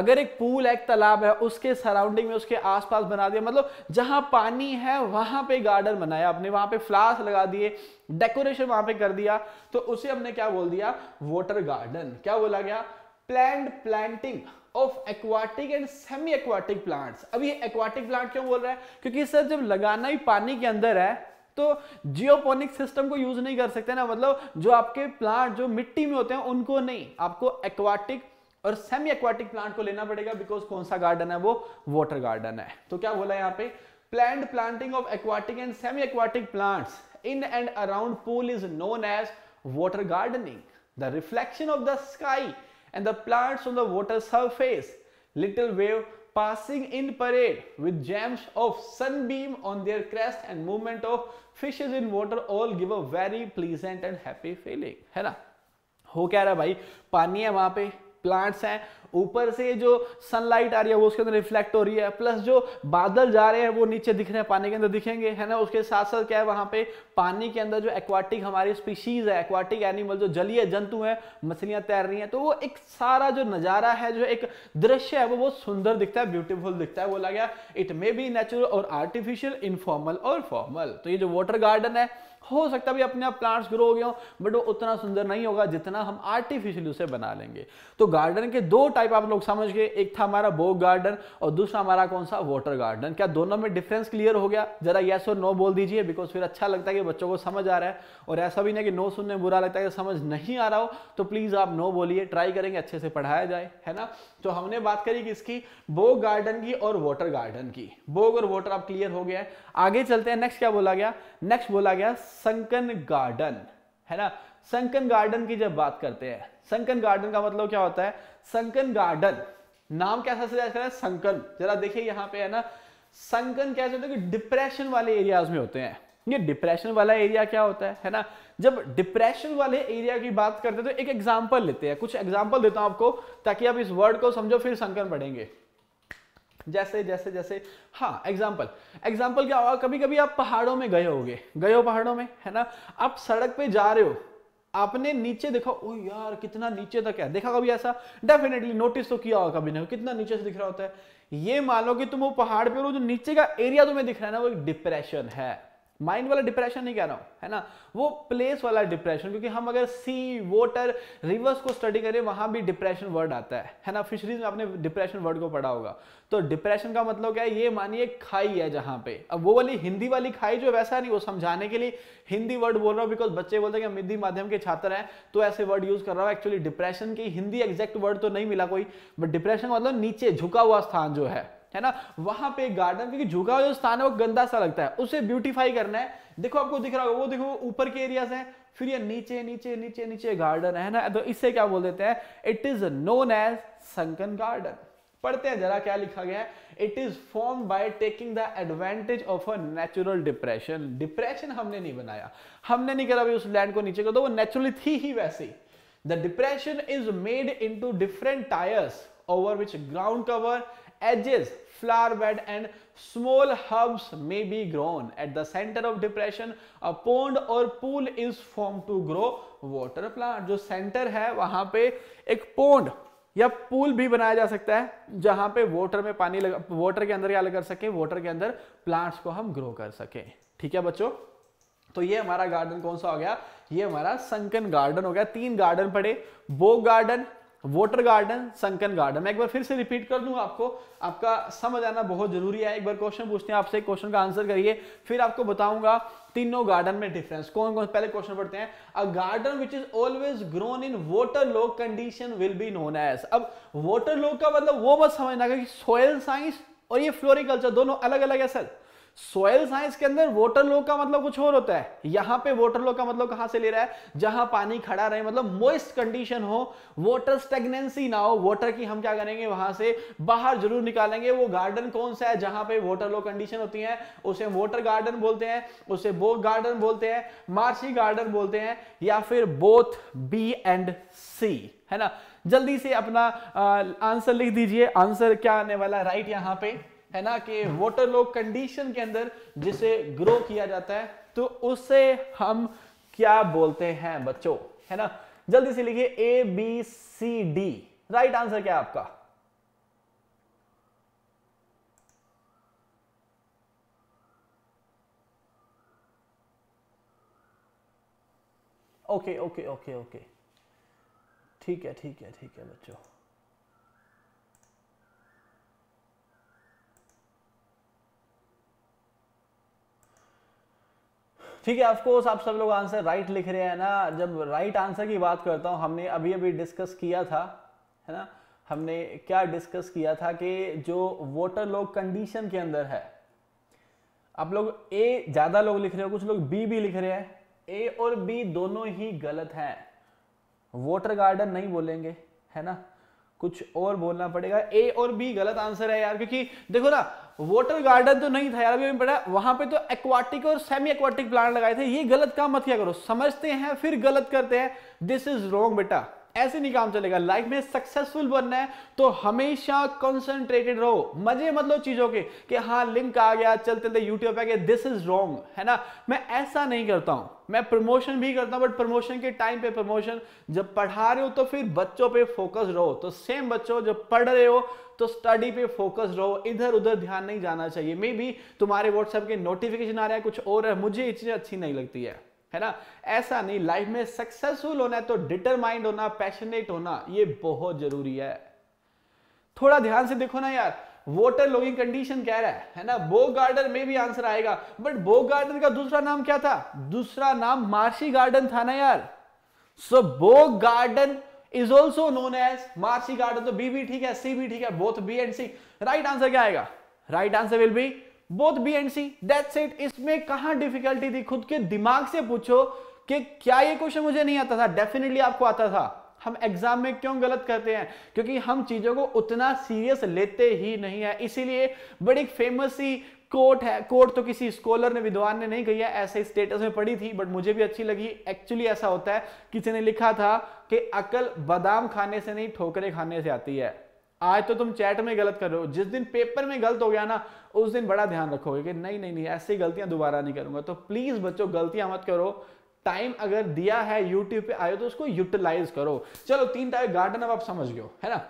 अगर एक पूल एक तालाब है उसके सराउंडिंग में उसके आसपास बना दिया, मतलब जहां पानी है वहां पे गार्डन बनाया आपने, वहां पे फ्लावर्स लगा दिए, डेकोरेशन वहां पे कर दिया, तो उसे हमने क्या बोल दिया, वाटर गार्डन। क्या बोला गया, planting of aquatic and semi aquatic plants. अब ये एक्वाटिक प्लांट क्यों बोल रहा है, क्योंकि सर जब लगाना ही पानी के अंदर है तो जियोपोनिक सिस्टम को यूज नहीं कर सकते ना, मतलब जो आपके प्लांट जो मिट्टी में होते हैं उनको नहीं, आपको एक्वाटिक और सेमी एक्वाटिक प्लांट को लेना पड़ेगा, बिकॉज कौन सा गार्डन है वो, वाटर गार्डन है। तो क्या बोला यहाँ पे, planting of aquatic and semi aquatic plants in and around pool is known as water gardening. The reflection of the sky and the plants on the water surface, little wave passing in parade with gems of sunbeam on their crest and movement of fishes in water all give a very pleasant and happy feeling। है ना, हो क्या रहा भाई, पानी है वहां पे, प्लांट्स हैं, ऊपर से जो सनलाइट आ रही है वो उसके अंदर रिफ्लेक्ट हो रही है, प्लस जो बादल जा रहे हैं वो नीचे दिख रहे हैं, पानी के अंदर दिखेंगे, है ना। उसके साथ साथ क्या है, वहां पे पानी के अंदर जो एक्वाटिक हमारी स्पीशीज है, एक्वाटिक एनिमल जो जलीय जंतु हैं, मछलियां तैर रही हैं, तो वो एक सारा जो नजारा है, जो एक दृश्य है वो बहुत सुंदर दिखता है, ब्यूटीफुल दिखता है। बोला गया इट मे बी नेचुरल और आर्टिफिशियल, इनफॉर्मल और फॉर्मल। तो ये जो वाटर गार्डन है, हो सकता है भी अपने आप प्लांट्स ग्रो हो गए हो बट वो उतना सुंदर नहीं होगा जितना हम आर्टिफिशियल उसे बना लेंगे। तो गार्डन के दो टाइप आप लोग समझ गए, एक था हमारा बो गार्डन और दूसरा हमारा कौन सा, वाटर गार्डन। क्या दोनों में डिफरेंस क्लियर हो गया? जरा यस और नो बोल दीजिए, बिकॉज फिर अच्छा लगता है कि बच्चों को समझ आ रहा है, और ऐसा भी नहीं कि नो सुनने में बुरा लगता है, समझ नहीं आ रहा हो तो प्लीज आप नो बोलिए, ट्राई करेंगे अच्छे से पढ़ाया जाए, है ना। तो हमने बात करी किसकी, बो गार्डन की और वाटर गार्डन की। बो और वाटर आप क्लियर हो गया। आगे चलते हैं, नेक्स्ट क्या बोला गया, नेक्स्ट बोला गया संकन गार्डन, है ना। संकन गार्डन की जब बात करते हैं, संकन गार्डन का मतलब क्या होता है, संकन गार्डन नाम कैसा सजेस्ट कर रहा है, संकन। जरा देखिए यहाँ पे, है ना, संकन कैसे होते हैं कि डिप्रेशन वाले एरियाज में होते हैं। ये डिप्रेशन वाला एरिया क्या होता है ना, जब डिप्रेशन वाले एरिया की बात करते हैं तो एक एग्जाम्पल लेते हैं, कुछ एग्जाम्पल देता हूं आपको ताकि आप इस वर्ड को समझो फिर संकन पढ़ेंगे। जैसे जैसे जैसे, हाँ एग्जाम्पल, एग्जाम्पल क्या होगा, कभी कभी आप पहाड़ों में गए होगे, गए हो पहाड़ों में, है ना, आप सड़क पे जा रहे हो, आपने नीचे देखा, ओ यार कितना नीचे तक है, देखा कभी ऐसा, डेफिनेटली नोटिस तो किया होगा कभी ना, कितना नीचे से दिख रहा होता है। ये मान लो कि तुम वो पहाड़ पे हो, जो नीचे का एरिया तुम्हें दिख रहा है ना, वो एक डिप्रेशन है, माइंड वाला डिप्रेशन नहीं कह रहा हूं, है ना, वो प्लेस वाला डिप्रेशन, क्योंकि हम अगर सी वाटर रिवर्स को स्टडी करें वहां भी डिप्रेशन वर्ड आता है ना। फिशरीज में आपने डिप्रेशन वर्ड को पढ़ा होगा, तो डिप्रेशन का मतलब क्या है, ये मानिए खाई है जहां पे, अब वो वाली हिंदी वाली खाई जो वैसा नहीं, वो समझाने के लिए हिंदी वर्ड बोल रहा हूँ, बिकॉज बच्चे बोलते हैं कि हम हिंदी माध्यम के छात्र हैं तो ऐसे वर्ड यूज कर रहा हूँ। एक्चुअली डिप्रेशन की हिंदी एग्जैक्ट वर्ड तो नहीं मिला कोई, बट डिप्रेशन मतलब नीचे झुका हुआ स्थान जो है ना, वहां पे गार्डन, क्योंकि झुका हुआ जो स्थान है वो गंदा सा लगता है, उसे ब्यूटीफाई करना है। देखो आपको दिख रहा होगा, वो देखो ऊपर के एरियाज हैं, फिर ये नीचे नीचे नीचे नीचे गार्डन है ना, तो इससे क्या बोल देते हैं, it is known as sunken garden. पढ़ते हैं जरा क्या लिखा गया है, it is form by taking the advantage of a natural depression. Depression हमने नहीं बनाया, हमने नहीं करा भाई उस लैंड को नीचे कर दो, वो नेचुरली थी ही वैसी। The depression is made in to different tiers over which ground cover, edges, flower bed and small herbs may be grown. At the center of depression a pond or pool is formed to grow water plant. जो centre है वहां पे एक pond या pool भी बनाया जा सकता है, जहां पे वाटर में पानी लगा, वाटर के अंदर क्या लगा सके, वाटर के अंदर प्लांट्स को हम ग्रो कर सके। ठीक है बच्चों, तो ये हमारा गार्डन कौन सा हो गया, ये हमारा संकन गार्डन हो गया। तीन गार्डन पड़े, bog garden, water garden, sunken garden. मैं एक बार फिर से रिपीट कर दूंगा आपको, आपका समझ आना बहुत जरूरी है। एक बार क्वेश्चन पूछते हैं आपसे, क्वेश्चन का आंसर करिए, फिर आपको बताऊंगा तीनों गार्डन में डिफरेंस कौन कौन। पहले क्वेश्चन पढ़ते हैं, a garden which is always grown in waterlog condition will be known as. अब वाटरलॉग का मतलब वो मत समझना कि सोयल साइंस और ये फ्लोरिकल्चर दोनों अलग अलग है सर। सॉइल साइंस के अंदर वाटर लो का मतलब कुछ और होता है। यहां पे वाटर लो का मतलब कहां से ले रहा है, जहां पानी खड़ा रहे, मतलब मोइस्ट कंडीशन हो, वाटर स्टेगनेंसी ना हो, वाटर की हम क्या करेंगे वहां से बाहर जरूर निकालेंगे। वो गार्डन कौन सा है जहां पे वाटर लो कंडीशन होती है, उसे वाटर गार्डन बोलते हैं, उसे बोग गार्डन बोलते हैं, मार्शी गार्डन बोलते हैं, या फिर बोथ बी एंड सी, है ना। जल्दी से अपना आंसर लिख दीजिए, आंसर क्या आने वाला है राइट यहां पे, है ना, कि वाटर लो कंडीशन के अंदर जिसे ग्रो किया जाता है तो उसे हम क्या बोलते हैं बच्चों, है ना। जल्दी से लिखिए A B C D, right answer क्या है आपका? ओके ओके ओके ओके, ठीक है ठीक है ठीक है बच्चों। ठीक है, ऑफकोर्स आप सब लोग आंसर राइट लिख रहे हैं ना। जब राइट आंसर की बात करता हूं, हमने अभी अभी डिस्कस किया था, है ना, हमने क्या डिस्कस किया था कि जो वाटर लो कंडीशन के अंदर है, आप लोग ए ज्यादा लोग लिख रहे हो, कुछ लोग बी भी लिख रहे हैं। ए और बी दोनों ही गलत हैं, वाटर गार्डन नहीं बोलेंगे, है ना, कुछ और बोलना पड़ेगा। ए और बी गलत आंसर है यार, क्योंकि देखो ना वाटर गार्डन तो नहीं था यार, अभी पढ़ा वहां पे तो एक्वाटिक और सेमी एक्वाटिक प्लांट लगाए थे। ये गलत काम मत किया करो, समझते हैं फिर गलत करते हैं, दिस इज रॉन्ग बेटा, ऐसे नहीं काम चलेगा। लाइफ में सक्सेसफुल बनना है तो हमेशा कंसंट्रेटेड रहो, मजे मत लो चीजों के कि हाँ लिंक आ गया, चलते चलते यूट्यूब पे गए, दिस इज रॉन्ग, है ना। मैं ऐसा नहीं करता हूं, मैं प्रमोशन भी करता हूं, बट प्रमोशन के टाइम पे प्रमोशन जब पढ़ा रहे हो तो फिर बच्चों पे फोकस रहो। तो सेम बच्चों जब पढ़ रहे हो तो स्टडी पे फोकस रहो, इधर उधर ध्यान नहीं जाना चाहिए। मे बी तुम्हारे व्हाट्सएप के नोटिफिकेशन आ रहा है, कुछ और है, मुझे ये चीज अच्छी नहीं लगती है, है ना। ऐसा नहीं, लाइफ में सक्सेसफुल होना है तो डिटरमाइंड होना, पैशनेट होना, ये बहुत जरूरी है। थोड़ा ध्यान से देखो ना यार, वाटर लोगिंग कंडीशन कह रहा है ना, बोग गार्डन में भी आंसर आएगा, बट बोग गार्डन का दूसरा नाम क्या था? दूसरा नाम मार्शी गार्डन था ना यार। So bog garden is also known as marshy garden. तो बी भी ठीक है, सी भी ठीक है, both B and C. Right answer क्या आएगा? Right answer will be both B and C, that's it. इसमें कहां डिफिकल्टी थी? खुद के दिमाग से पूछो कि क्या ये क्वेश्चन मुझे नहीं आता था? डेफिनेटली आपको आता था। हम एग्जाम में क्यों गलत करते हैं? क्योंकि हम चीजों को उतना सीरियस लेते ही नहीं है। इसीलिए बड़ी फेमस सी कोट है, कोट तो किसी स्कॉलर ने, विद्वान ने नहीं कही है, ऐसे स्टेटस में पड़ी थी, बट मुझे भी अच्छी लगी। एक्चुअली ऐसा होता है, किसी ने लिखा था कि अकल बादाम खाने से नहीं ठोकरें खाने से आती है। आज तो तुम चैट में गलत कर रहे हो, जिस दिन पेपर में गलत हो गया ना, उस दिन बड़ा ध्यान रखोगे कि नहीं नहीं नहीं, ऐसी गलतियां दोबारा नहीं करूंगा। तो प्लीज बच्चों गलतियां मत करो, टाइम अगर दिया है, यूट्यूब पे आयो तो उसको यूटिलाइज करो। चलो, तीन टाइप गार्डन अब आप समझ गए हो, है ना।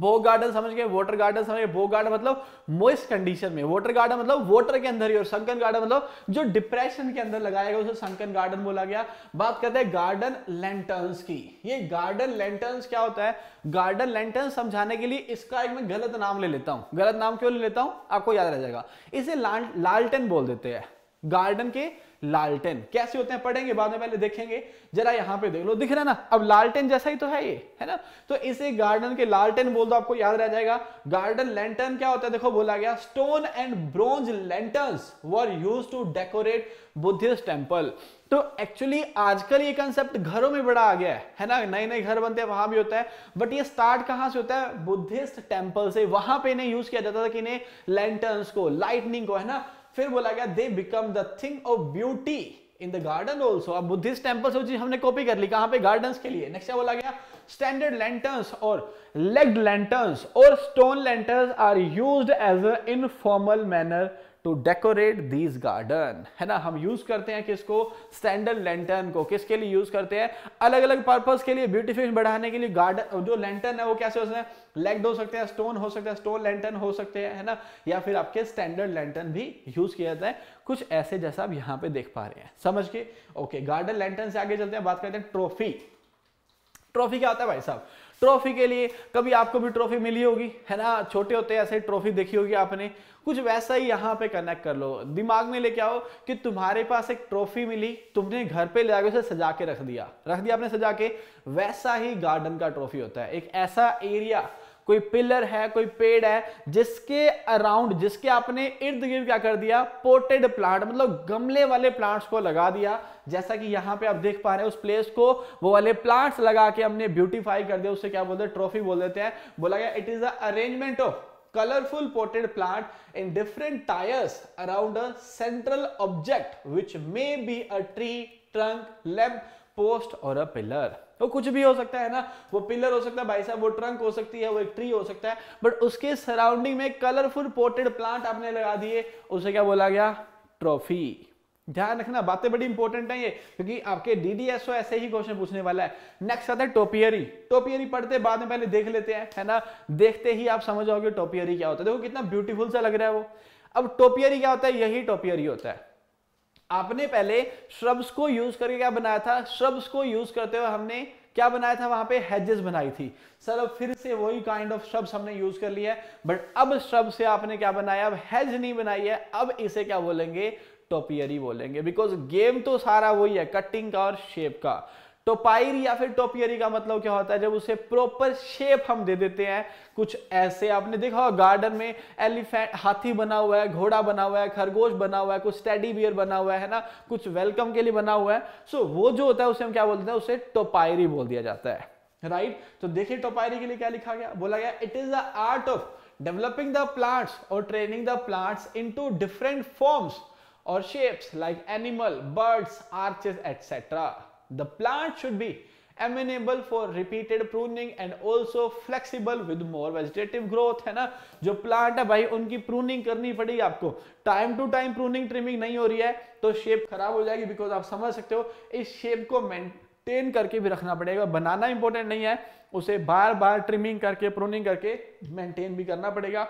बोग गार्डन समझ गए, वाटर गार्डन समझ गए। बोग गार्डन मतलब मोइस्ट कंडीशन में, वाटर गार्डन मतलब वाटर के अंदर ही, और संकन गार्डन मतलब जो डिप्रेशन के अंदर लगाएगा उसे संकन गार्डन बोला गया। बात करते हैं गार्डन लैंटर्न्स की। ये गार्डन लैंटर्न्स क्या होता है? गार्डन लैंटर्न्स समझाने के लिए इसका एक मैं गलत नाम ले लेता हूं। गलत नाम क्यों ले लेता हूं? आपको याद रह जाएगा। इसे लालटेन बोल देते हैं, गार्डन के लालटेन। कैसे होते हैं पढ़ेंगे बाद में, पहले देखेंगे जरा। यहां पे देख लो, दिख रहा है ना, अब लालटेन जैसा ही तो है ये, है ना। तो इसे गार्डन के लालटेन बोल दो, आपको याद रह जाएगा। गार्डन लैंटर्न क्या होता है? देखो बोला गया, stone and bronze lanterns were used to decorate Buddhist temple. तो एक्चुअली आजकल ये कंसेप्ट घरों में बड़ा आ गया है ना, नए नए घर बनते हैं वहां भी होता है, बट ये स्टार्ट कहां से होता है? बुद्धिस्ट टेम्पल से। वहां पे इन्हें यूज किया जाता था कि इन्हें लैंटर्न्स को, लाइटनिंग को, है ना। फिर बोला गया they become the thing of beauty in the garden also. अब बुद्धिस्ट टेम्पल से हमने कॉपी कर ली, कहां पे? गार्डन्स के लिए। नेक्स्ट बोला गया स्टैंडर्ड लैंटर्न्स और लेग्ड लैंटर्न्स और stone lanterns are used as a informal manner to decorate this garden, है ना। हम यूज करते हैं किसको? स्टैंडर्ड लैंटर्न को। किसके लिए यूज करते हैं? अलग अलग पर्पस के लिए, ब्यूटिफिकेशन बढ़ाने के लिए। गार्डन जो लैंटर्न है वो कैसे हो सकते हैं? लेग्ड हो सकते हैं, स्टोन हो सकता है, स्टोन लैंटर्न हो सकते हैं, है ना, या फिर आपके स्टैंडर्ड लैंटर्न भी यूज किया जाता है, कुछ ऐसे जैसा आप यहाँ पे देख पा रहे हैं। समझ के ओके, गार्डन लैंटर्न से आगे चलते हैं, बात करते हैं ट्रॉफी। ट्रॉफी क्या होता है भाई साहब? ट्रॉफी के लिए कभी आपको भी ट्रॉफी मिली होगी, है ना, छोटे होते ऐसे ट्रॉफी देखी होगी आपने। कुछ वैसा ही यहाँ पे कनेक्ट कर लो, दिमाग में लेके आओ कि तुम्हारे पास एक ट्रॉफी मिली, तुमने घर पे ले आके उसे सजा के रख दिया आपने सजा के। वैसा ही गार्डन का ट्रॉफी होता है, एक ऐसा एरिया कोई पिलर है, कोई पेड़ है, जिसके अराउंड, जिसके आपने इर्द गिर्द क्या कर दिया, पोटेड प्लांट मतलब गमले वाले प्लांट्स को लगा दिया। जैसा कि यहाँ पे आप देख पा रहे हैं उस प्लेस को वो वाले प्लांट्स लगा के हमने ब्यूटीफाई कर दिया, उससे क्या बोलते हैं, ट्रॉफी बोल देते हैं। बोला गया it is the arrangement of colorful potted plant in different tiers around a central object which may be a tree, trunk, lamp, post or a pillar। तो कुछ भी हो सकता है ना, वो पिलर हो सकता है भाई साहब, वो ट्रंक हो सकती है, वो एक ट्री हो सकता है, बट उसके सराउंडिंग में कलरफुल पोटेड प्लांट आपने लगा दिए, उसे क्या बोला गया, ट्रॉफी। ध्यान रखना, बातें बड़ी इंपॉर्टेंट है ये, क्योंकि आपके डीडीएसओ ऐसे ही क्वेश्चन पूछने वाला है। नेक्स्ट आता है टोपियरी। टोपियरी पढ़ते बाद में पहले देख लेते हैं, है ना, देखते ही आप समझ जाओगे टोपियरी क्या होता है। देखो कितना ब्यूटीफुल सा लग रहा है वो। अब टोपियरी क्या होता है, यही टोपियरी होता है। आपने पहले श्रब्स को यूज करके क्या बनाया था, श्रब्स को यूज करते हुए हमने क्या बनाया था, वहां पे हेजेस बनाई थी सर। अब फिर से वही काइंड ऑफ श्रब्स हमने यूज कर लिया है, बट अब श्रब से आपने क्या बनाया, अब हेज नहीं बनाई है, अब इसे क्या बोलेंगे, टोपियरी बोलेंगे, बिकॉज गेम तो सारा वही है, कटिंग का और शेप का। टोपायर या फिर टोपियरी का मतलब क्या होता है, जब उसे प्रॉपर शेप हम दे देते हैं कुछ ऐसे। आपने देखा होगा गार्डन में एलिफेंट, हाथी बना हुआ है, घोड़ा बना हुआ है, खरगोश बना हुआ है, कुछ टेडी बियर बना हुआ है ना, कुछ वेलकम के लिए बना हुआ है। सो वो जो होता है उसे हम क्या बोलते हैं, उसे टोपायरी बोल दिया जाता है, राइट। तो देखिए टोपायरी के लिए क्या लिखा गया, बोला गया it is the art of developing the plants और training the plants into different forms or shapes like animal, birds, arches, etc. The plant should be amenable for repeated pruning and also flexible with more vegetative growth, है ना। जो plant है भाई उनकी pruning करनी पड़ेगी आपको, time to time pruning trimming नहीं हो रही है तो शेप खराब हो जाएगी, बिकॉज आप समझ सकते हो इस शेप को मेंटेन करके भी रखना पड़ेगा, बनाना इंपॉर्टेंट नहीं है, उसे बार बार ट्रिमिंग करके प्रूनिंग करके मेंटेन भी करना पड़ेगा।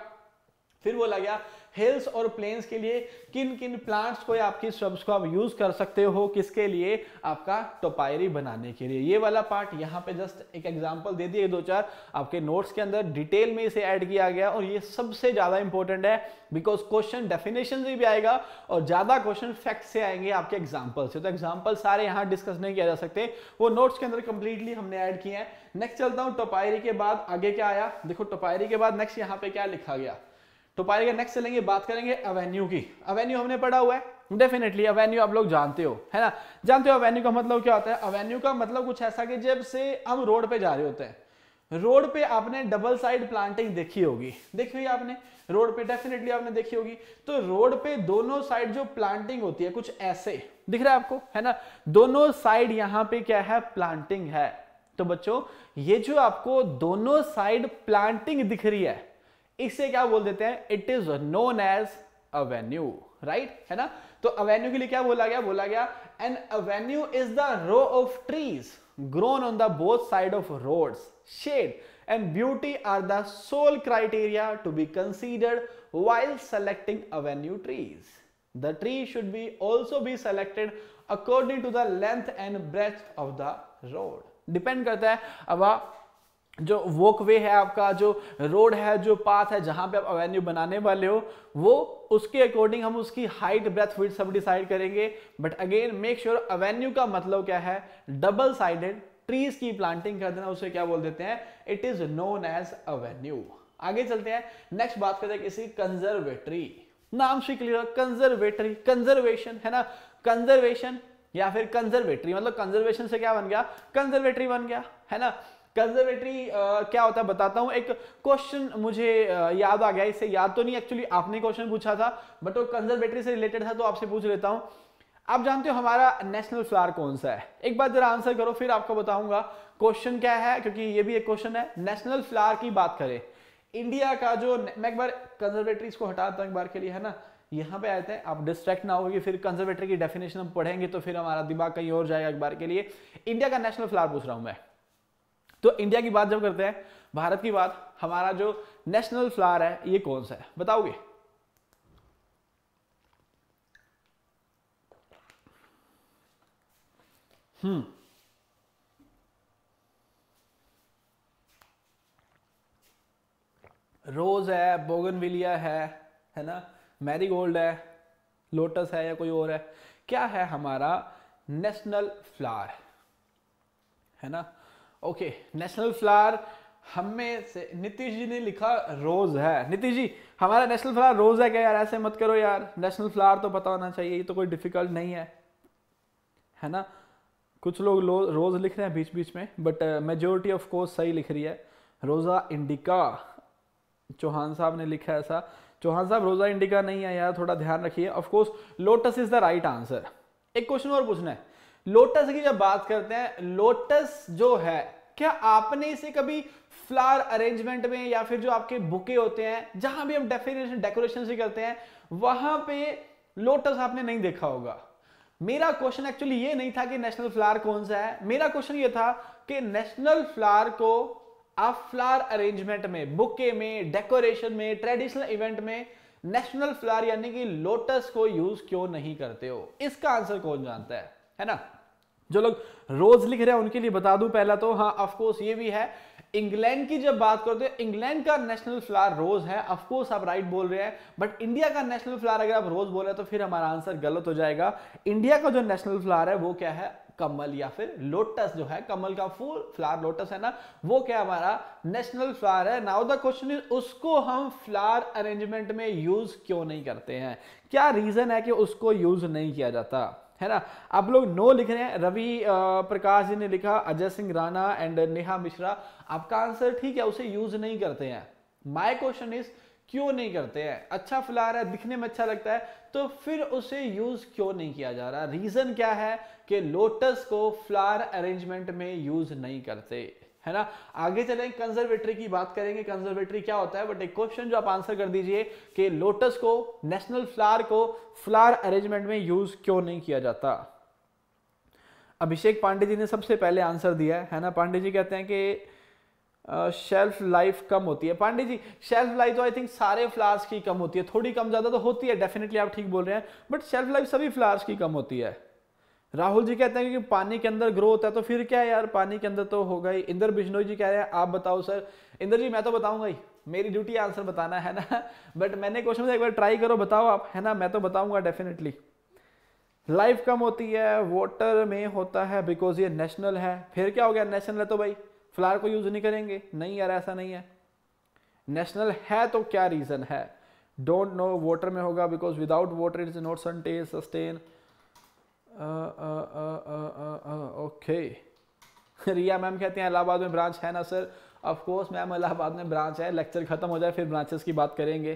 फिर बोला गया हिल्स और प्लेन्स के लिए किन किन प्लांट्स को या आपकी श्रब्स को आप यूज कर सकते हो, किसके लिए, आपका टोपायरी बनाने के लिए। ये वाला पार्ट यहाँ पे जस्ट एक एग्जांपल दे दिए, दो चार आपके नोट्स के अंदर डिटेल में इसे ऐड किया गया, और ये सबसे ज्यादा इंपॉर्टेंट है बिकॉज क्वेश्चन डेफिनेशन से भी आएगा और ज्यादा क्वेश्चन फैक्ट से आएंगे आपके एग्जाम्पल से। तो एग्जाम्पल सारे यहाँ डिस्कस नहीं किया जा सकते, वो नोट्स के अंदर कंप्लीटली हमने ऐड किए हैं। नेक्स्ट चलता हूँ, टोपायरी के बाद आगे क्या आया, देखो टोपायरी के बाद नेक्स्ट यहाँ पे क्या लिखा गया। टोपायरी का नेक्स्ट चलेंगे, बात करेंगे एवेन्यू की। एवेन्यू हमने पढ़ा हुआ है डेफिनेटली, एवेन्यू आप लोग जानते हो, है ना, जानते हो एवेन्यू का मतलब क्या होता है। एवेन्यू का मतलब कुछ ऐसा कि जब से हम रोड पे जा रहे होते हैं, रोड पे आपने डबल साइड प्लांटिंग देखी होगी, देखी हुई आपने रोड पे, डेफिनेटली आपने देखी होगी। तो रोड पे दोनों साइड जो प्लांटिंग होती है कुछ ऐसे दिख रहा है आपको, है ना, दोनों साइड यहाँ पे क्या है, प्लांटिंग है। तो बच्चों ये जो आपको दोनों साइड प्लांटिंग दिख रही है इसे क्या बोल देते हैं, it is known as avenue, right, है ना। तो एवेन्यू के लिए क्या बोला गया, बोला गया an avenue is the row of trees grown on the both side of roads, shade and beauty are the sole criteria to be considered while selecting avenue trees. The tree should be also be selected according to the length and breadth of the road. Depend करता है, अब आप जो walkway है आपका, जो road है, जो पाथ है जहां पे आप एवेन्यू बनाने वाले हो, वो उसके अकॉर्डिंग हम उसकी हाइट, ब्रेथ, विड्थ सब डिसाइड करेंगे। But again make sure avenue का मतलब क्या है, डबल साइडेड ट्रीज की प्लांटिंग कर देना, उसे क्या बोल देते हैं, it is known as avenue. आगे चलते हैं, नेक्स्ट बात करते हैं किसी कंजर्वेटरी। नाम से क्लियर, कंजर्वेटरी, कंजर्वेशन, है ना, कंजर्वेशन या फिर कंजर्वेटरी, मतलब कंजर्वेशन से क्या बन गया, कंजर्वेटरी बन गया, है ना। कंजर्वेटरी क्या होता है बताता हूं, एक क्वेश्चन मुझे याद आ गया, इससे याद तो नहीं, एक्चुअली आपने क्वेश्चन पूछा था बट वो कंजर्वेटरी से रिलेटेड था तो आपसे पूछ लेता हूं। आप जानते हो हमारा नेशनल फ्लावर कौन सा है, एक बार जरा आंसर करो फिर आपको बताऊंगा क्वेश्चन क्या है, क्योंकि ये भी एक क्वेश्चन है। नेशनल फ्लावर की बात करें इंडिया का जो, मैं एक बार कंजर्वेटरीज को हटाता हूं एक बार के लिए, है ना, यहाँ पे आते हैं, आप डिस्ट्रैक्ट ना होगी, फिर कंजर्वेटरी की डेफिनेशन हम पढ़ेंगे तो फिर हमारा दिमाग कहीं और जाएगा एक बार के लिए। इंडिया का नेशनल फ्लावर पूछ रहा हूँ मैं, तो इंडिया की बात जब करते हैं, भारत की बात, हमारा जो नेशनल फ्लावर है ये कौन सा है बताओगे? रोज है, बोगनविलिया है ना, मैरीगोल्ड है, लोटस है या कोई और है, क्या है हमारा नेशनल फ्लावर, है ना। ओके, नेशनल फ्लावर हमें से नीतीश जी ने लिखा रोज है। नीतीश जी हमारा नेशनल फ्लावर रोज है क्या यार? ऐसे मत करो यार, नेशनल फ्लावर तो पता होना चाहिए, ये तो कोई डिफिकल्ट नहीं है, है ना। कुछ लोग रोज लिख रहे हैं बीच बीच में, बट मेजोरिटी ऑफ कोर्स सही लिख रही है। रोजा इंडिका चौहान साहब ने लिखा है ऐसा। चौहान साहब रोजा इंडिका नहीं है यार, थोड़ा ध्यान रखिए। Of course lotus is the right answer. एक क्वेश्चन और पूछना है, लोटस की जब बात करते हैं, लोटस जो है क्या आपने इसे कभी फ्लावर अरेंजमेंट में या फिर जो आपके बुके होते हैं जहां भी हम डेकोरेशन से करते हैं वहां पे लोटस आपने नहीं देखा होगा। मेरा क्वेश्चन एक्चुअली ये नहीं था कि नेशनल फ्लावर कौन सा है, मेरा क्वेश्चन ये था कि नेशनल फ्लावर को आप फ्लावर अरेंजमेंट में, बुके में, डेकोरेशन में, ट्रेडिशनल इवेंट में नेशनल फ्लावर यानी कि लोटस को यूज क्यों नहीं करते हो? इसका आंसर कौन जानता है ना? जो लोग रोज लिख रहे हैं उनके लिए बता दूं पहला तो, हाँ ऑफ कोर्स ये भी है। इंग्लैंड की जब बात करते हैं, इंग्लैंड का नेशनल फ्लावर रोज है, ऑफ कोर्स आप राइट बोल रहे हैं। बट इंडिया का नेशनल फ्लावर अगर आप रोज बोल रहे हैं तो फिर हमारा आंसर गलत हो जाएगा। इंडिया का जो नेशनल फ्लावर है वो क्या है? कमल या फिर लोटस, जो है कमल का फूल, फ्लावर लोटस है ना, वो क्या हमारा नेशनल फ्लावर है। नाउ द क्वेश्चन इज उसको हम फ्लावर अरेंजमेंट में यूज क्यों नहीं करते हैं? क्या रीजन है कि उसको यूज नहीं किया जाता है ना? आप लोग नो लिख रहे हैं। रवि प्रकाश जी ने लिखा, अजय सिंह राणा एंड नेहा मिश्रा। आपका आंसर ठीक है, उसे यूज नहीं करते हैं। माय क्वेश्चन इज क्यों नहीं करते हैं? अच्छा फ्लावर है, दिखने में अच्छा लगता है, तो फिर उसे यूज क्यों नहीं किया जा रहा? रीजन क्या है कि लोटस को फ्लावर अरेंजमेंट में यूज नहीं करते, है ना। आगे चलें, कंजर्वेटरी की बात करेंगे, कंजर्वेटरी क्या होता है। बट एक क्वेश्चन जो आप आंसर कर दीजिए कि लोटस को, नेशनल फ्लावर को फ्लावर अरेंजमेंट में यूज क्यों नहीं किया जाता। अभिषेक पांडे जी ने सबसे पहले आंसर दिया है ना। पांडे जी कहते हैं कि शेल्फ लाइफ कम होती है। पांडे जी शेल्फ लाइफ तो आई थिंक सारे फ्लावर्स की कम होती है, थोड़ी कम ज्यादा तो होती है, डेफिनेटली आप ठीक बोल रहे हैं, बट शेल्फ लाइफ सभी फ्लावर्स की कम होती है। राहुल जी कहते हैं कि पानी के अंदर ग्रो होता है, तो फिर क्या है यार, पानी के अंदर तो होगा ही। इंदर बिश्नोई जी कह रहे हैं, आप बताओ सर। इंदर जी मैं तो बताऊंगा ही, मेरी ड्यूटी आंसर बताना है ना, बट मैंने क्वेश्चन में एक बार ट्राई करो, बताओ आप, है ना, मैं तो बताऊंगा डेफिनेटली। लाइफ कम होती है वाटर में होता है बिकॉज ये नेशनल है, फिर क्या हो गया, नेशनल है तो भाई फ्लावर को यूज नहीं करेंगे। नहीं यार ऐसा नहीं है, नेशनल है तो क्या रीजन है। डोंट नो, वाटर में होगा because without water is not sustain okay. Riya ma'am कहते हैं इलाहाबाद में ब्रांच है ना sir? Of course ma'am, Allahabad में ब्रांच है। लेक्चर खत्म हो जाए फिर ब्रांचेस की बात करेंगे,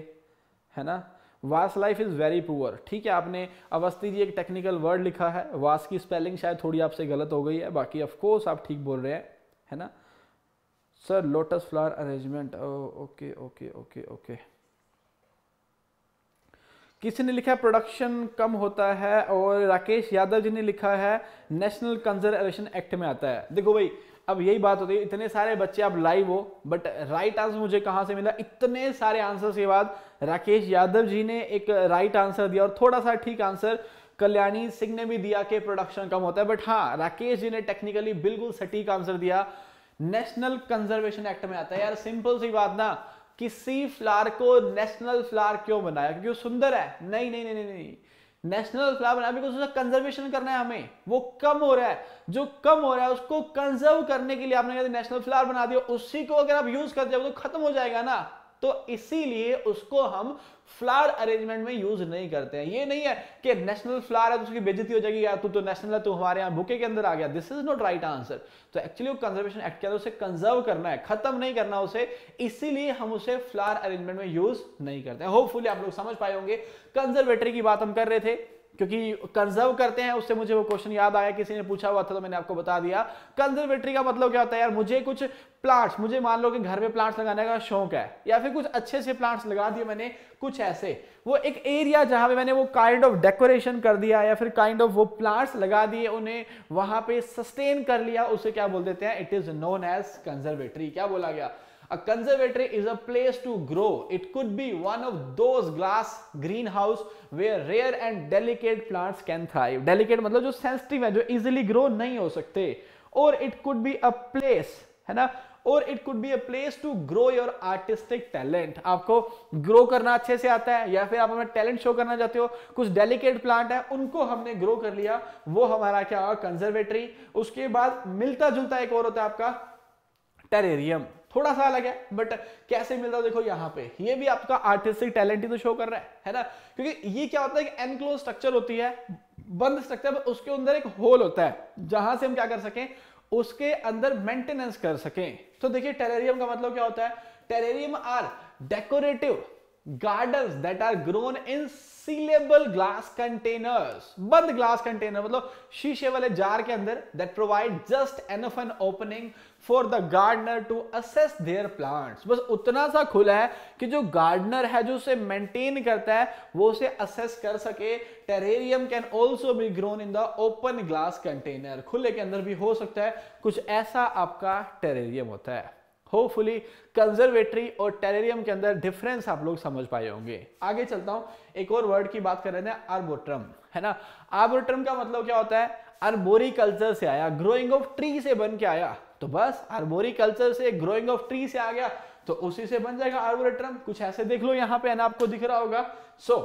है ना। वास लाइफ इज वेरी पुअर, ठीक है। आपने अवस्थी जी एक टेक्निकल वर्ड लिखा है, वास की स्पेलिंग शायद थोड़ी आपसे गलत हो गई है, बाकी ऑफ कोर्स आप ठीक बोल रहे हैं, है ना sir. Lotus flower arrangement, okay okay okay okay. किसी ने लिखा प्रोडक्शन कम होता है, और राकेश यादव जी ने लिखा है नेशनल कंजर्वेशन एक्ट में आता है। देखो भाई अब यही बात होती है, इतने सारे बच्चे आप लाइव हो, बट राइट आंसर मुझे कहां से मिला? इतने सारे आंसर के बाद राकेश यादव जी ने एक राइट आंसर दिया, और थोड़ा सा ठीक आंसर कल्याणी सिंह ने भी दिया कि प्रोडक्शन कम होता है, बट हाँ राकेश जी ने टेक्निकली बिल्कुल सटीक आंसर दिया, नेशनल कंजर्वेशन एक्ट में आता है। यार सिंपल सी बात ना, किसी फ्लावर को नेशनल फ्लावर क्यों बनाया? क्योंकि वो सुंदर है? नहीं नहीं नहीं नहीं, नहीं। नेशनल फ्लावर बनाया बिकॉज उसका कंजर्वेशन करना है हमें, वो कम हो रहा है, जो कम हो रहा है उसको कंजर्व करने के लिए आपने नेशनल फ्लावर बना दिया। उसी को अगर आप यूज करते हो तो खत्म हो जाएगा ना, तो इसीलिए उसको हम फ्लावर अरेंजमेंट में यूज नहीं करते हैं। ये नहीं है कि नेशनल फ्लावर है तो उसकी बेइज्जती हो जाएगी, यार तू तो नेशनल है, तू हमारे यहाँ बुके के अंदर आ गया, this is not right answer. तो एक्चुअली वो कंजर्वेशन एक्ट के अंदर उसे कंजर्व करना है, खत्म नहीं करना उसे, इसीलिए हम उसे फ्लावर अरेंजमेंट में यूज नहीं करते हैं। होपफुली आप लोग समझ पाए होंगे। कंजर्वेटरी की बात हम कर रहे थे, क्योंकि कंजर्व करते हैं उससे मुझे वो क्वेश्चन याद आया, किसी ने पूछा हुआ था तो मैंने आपको बता दिया। कंजर्वेटरी का मतलब क्या होता है यार, मुझे कुछ प्लांट्स, मुझे मान लो कि घर में प्लांट्स लगाने का शौक है, या फिर कुछ अच्छे से प्लांट्स लगा दिए मैंने, कुछ ऐसे वो एक एरिया जहां पे मैंने वो काइंड ऑफ डेकोरेशन कर दिया या फिर काइंड ऑफ वो प्लांट्स लगा दिए, उन्हें वहां पे सस्टेन कर लिया, उसे क्या बोल देते हैं, it is known as conservatory. क्या बोला गया? A conservatory is a place to grow. It could be one of those glass greenhouse where rare and delicate plants can thrive. Delicate मतलब जो sensitive है, जो easily grow नहीं हो सकते. Or it could be a place, है ना? Or it could be a place to grow your artistic talent. आपको grow करना अच्छे से आता है, या फिर आप अपना talent show करना चाहते हो, कुछ delicate plant है, उनको हमने grow कर लिया, वो हमारा क्या हुआ, conservatory. उसके बाद मिलता जुलता एक और होता है आपका terrarium. थोड़ा सा अलग है, बट कैसे मिलता है देखो यहाँ पे, ये भी आपका आर्टिस्टिक टैलेंट ही तो शो कर रहा है ना, क्योंकि ये क्या होता है कि एनक्लोज स्ट्रक्चर होती है, बंद स्ट्रक्चर, उसके अंदर एक होल होता है जहां से हम क्या कर सकें, उसके अंदर मेंटेनेंस कर सकें। तो देखिए टेरेरियम का मतलब क्या होता है, terrarium are decorative gardens that are grown in sealable glass containers, बंद glass container मतलब शीशे वाले जार के अंदर, that provide just enough an opening for the gardener to assess their plants, बस उतना सा खुला है कि जो gardener है जो उसे maintain करता है वो उसे assess कर सके। Terrarium can also be grown in the open glass container, खुले के अंदर भी हो सकता है, कुछ ऐसा आपका terrarium होता है। होपफुली कंजर्वेटरी और टेरेरियम के अंदर डिफरेंस आप लोग समझ पाए होंगे। आगे चलता हूं, एक और वर्ड की बात कर रहे थे, आर्बोट्रम, है ना। आर्बोट्रम का मतलब क्या होता है, आर्बोरी कल्चर से आया, ग्रोइंग ऑफ ट्री से बन के आया, तो बस आर्बोरी कल्चर से ग्रोइंग ऑफ ट्री से आ गया तो उसी से बन जाएगा आर्बोरेट्रम। कुछ ऐसे देख लो यहाँ पे, है ना, आपको दिख रहा होगा। सो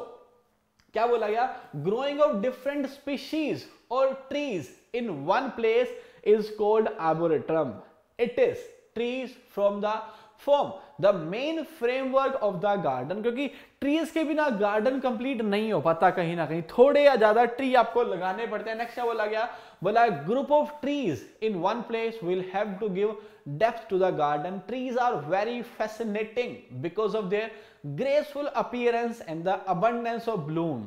क्या बोला गया, ग्रोइंग ऑफ डिफरेंट स्पीशीज और trees in one place is called arboretum. It is trees form the main framework of the garden, क्योंकि trees के बिना garden complete नहीं हो पाता, कहीं ना कहीं थोड़े या ज्यादा tree आपको लगाने पड़ते हैं। नेक्स्ट क्या बोला गया, बोला group of trees in one place will have to give depth to the garden. Trees are very fascinating because of their graceful appearance and the abundance of bloom.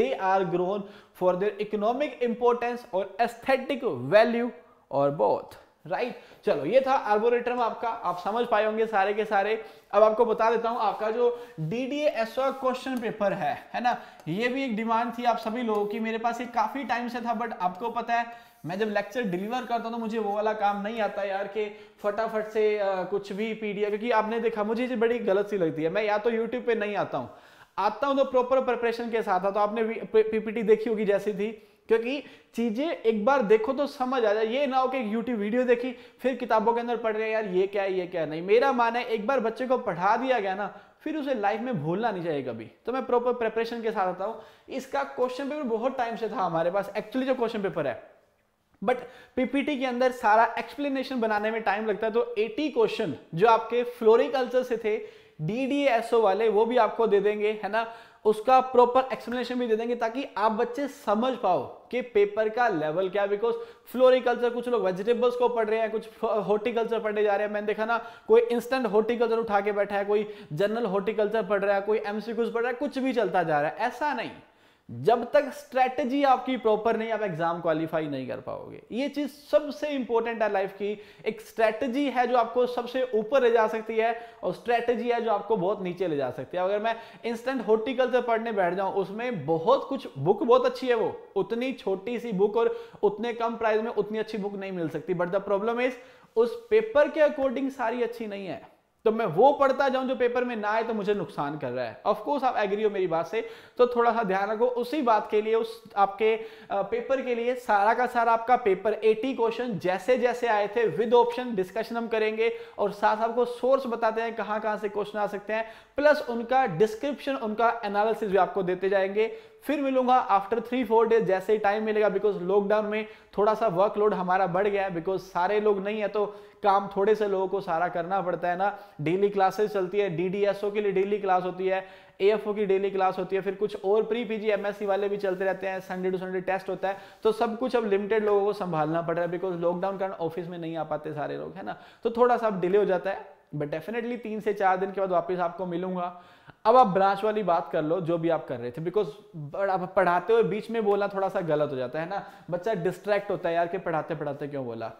They are grown for their economic importance or aesthetic value or both. Right चलो ये था arboretum आपका, आप समझ पाए होंगे सारे के सारे। अब आपको बता देता हूं, आपका जो DDSO क्वेश्चन पेपर है ना, ये भी एक डिमांड थी आप सभी लोगों की, मेरे पास ये काफी टाइम से था, बट आपको पता है मैं जब लेक्चर डिलीवर करता हूँ तो मुझे वो वाला काम नहीं आता यार कि फटाफट से कुछ भी PDF, क्योंकि आपने देखा मुझे ये बड़ी गलत सी लगती है, मैं या तो यूट्यूब पे नहीं आता हूँ तो प्रॉपर प्रिपरेशन के साथ आता हूँ। आपने PPT देखी होगी जैसी थी, क्योंकि चीजें एक बार देखो तो समझ आ जाए, ये ना हो कि YouTube वीडियो देखी फिर किताबों के अंदर पढ़ रहे हैं यार ये क्या नहीं। मेरा मानना है एक बार बच्चे को पढ़ा दिया गया ना, फिर उसे लाइफ में भूलना नहीं चाहिए कभी। तो मैं प्रॉपर प्रिपरेशन के साथ आता हूँ। इसका क्वेश्चन पेपर बहुत टाइम से था हमारे पास, एक्चुअली जो क्वेश्चन पेपर है, बट PPT के अंदर सारा एक्सप्लेनेशन बनाने में टाइम लगता है। तो 80 क्वेश्चन जो आपके फ्लोरिकल्चर से थे DDSO वाले, वो भी आपको दे देंगे, है ना, उसका प्रॉपर एक्सप्लेनेशन भी दे देंगे ताकि आप बच्चे समझ पाओ कि पेपर का लेवल क्या है। बिकॉज फ्लोरिकल्चर, कुछ लोग वेजिटेबल्स को पढ़ रहे हैं, कुछ हॉर्टिकल्चर पढ़ने जा रहे हैं, मैंने देखा ना कोई इंस्टेंट हॉर्टिकल्चर उठा के बैठा है, कोई जनरल हॉर्टिकल्चर पढ़ रहा है, कोई MCQs पढ़ रहा है, कुछ भी चलता जा रहा है। ऐसा नहीं, जब तक स्ट्रेटजी आपकी प्रॉपर नहीं आप एग्जाम क्वालिफाई नहीं कर पाओगे। ये चीज सबसे इंपॉर्टेंट है लाइफ की, एक स्ट्रेटजी है जो आपको सबसे ऊपर ले जा सकती है और स्ट्रेटजी है जो आपको बहुत नीचे ले जा सकती है। अगर मैं इंस्टेंट हॉर्टिकल्चर पढ़ने बैठ जाऊं, उसमें बहुत कुछ, बुक बहुत अच्छी है, वो उतनी छोटी सी बुक और उतने कम प्राइस में उतनी अच्छी बुक नहीं मिल सकती, बट द प्रॉब्लम इज उस पेपर के अकॉर्डिंग सारी अच्छी नहीं है। तो मैं वो पढ़ता जाऊं जो पेपर में ना आए तो मुझे नुकसान कर रहा है। ऑफ कोर्स आप एग्री हो मेरी बात से, तो थोड़ा सा ध्यान रखो उसी बात के लिए, उस आपके पेपर के लिए। सारा का सारा आपका पेपर 80 क्वेश्चन जैसे जैसे आए थे विद ऑप्शन डिस्कशन हम करेंगे, और साथ आपको सोर्स बताते हैं कहां कहां से क्वेश्चन आ सकते हैं, प्लस उनका डिस्क्रिप्शन, उनका एनालिसिस भी आपको देते जाएंगे। फिर मिलूंगा आफ्टर 3-4 डेज जैसे ही टाइम मिलेगा, बिकॉज लॉकडाउन में थोड़ा सा वर्कलोड हमारा बढ़ गया है, बिकॉज सारे लोग नहीं है तो काम थोड़े से लोगों को सारा करना पड़ता है ना। डेली क्लासेस चलती है, DDSO के लिए डेली क्लास होती है, AFO की डेली क्लास होती है, फिर कुछ और प्री PG MSc वाले भी चलते रहते हैं, संडे टू संडे टेस्ट होता है, तो सब कुछ अब लिमिटेड लोगों को संभालना पड़ रहा है, बिकॉज लॉकडाउन कारण ऑफिस में नहीं आ पाते सारे लोग, है ना, तो थोड़ा सा डिले हो जाता है, बट डेफिनेटली 3 से 4 दिन के बाद वापस आपको मिलूंगा। अब आप ब्रांच वाली बात कर लो जो भी आप कर रहे थे, बिकॉज आप पढ़ाते हुए बीच में बोलना थोड़ा सा गलत हो जाता है ना, बच्चा डिस्ट्रैक्ट होता है यार कि पढ़ाते पढ़ाते क्यों बोला।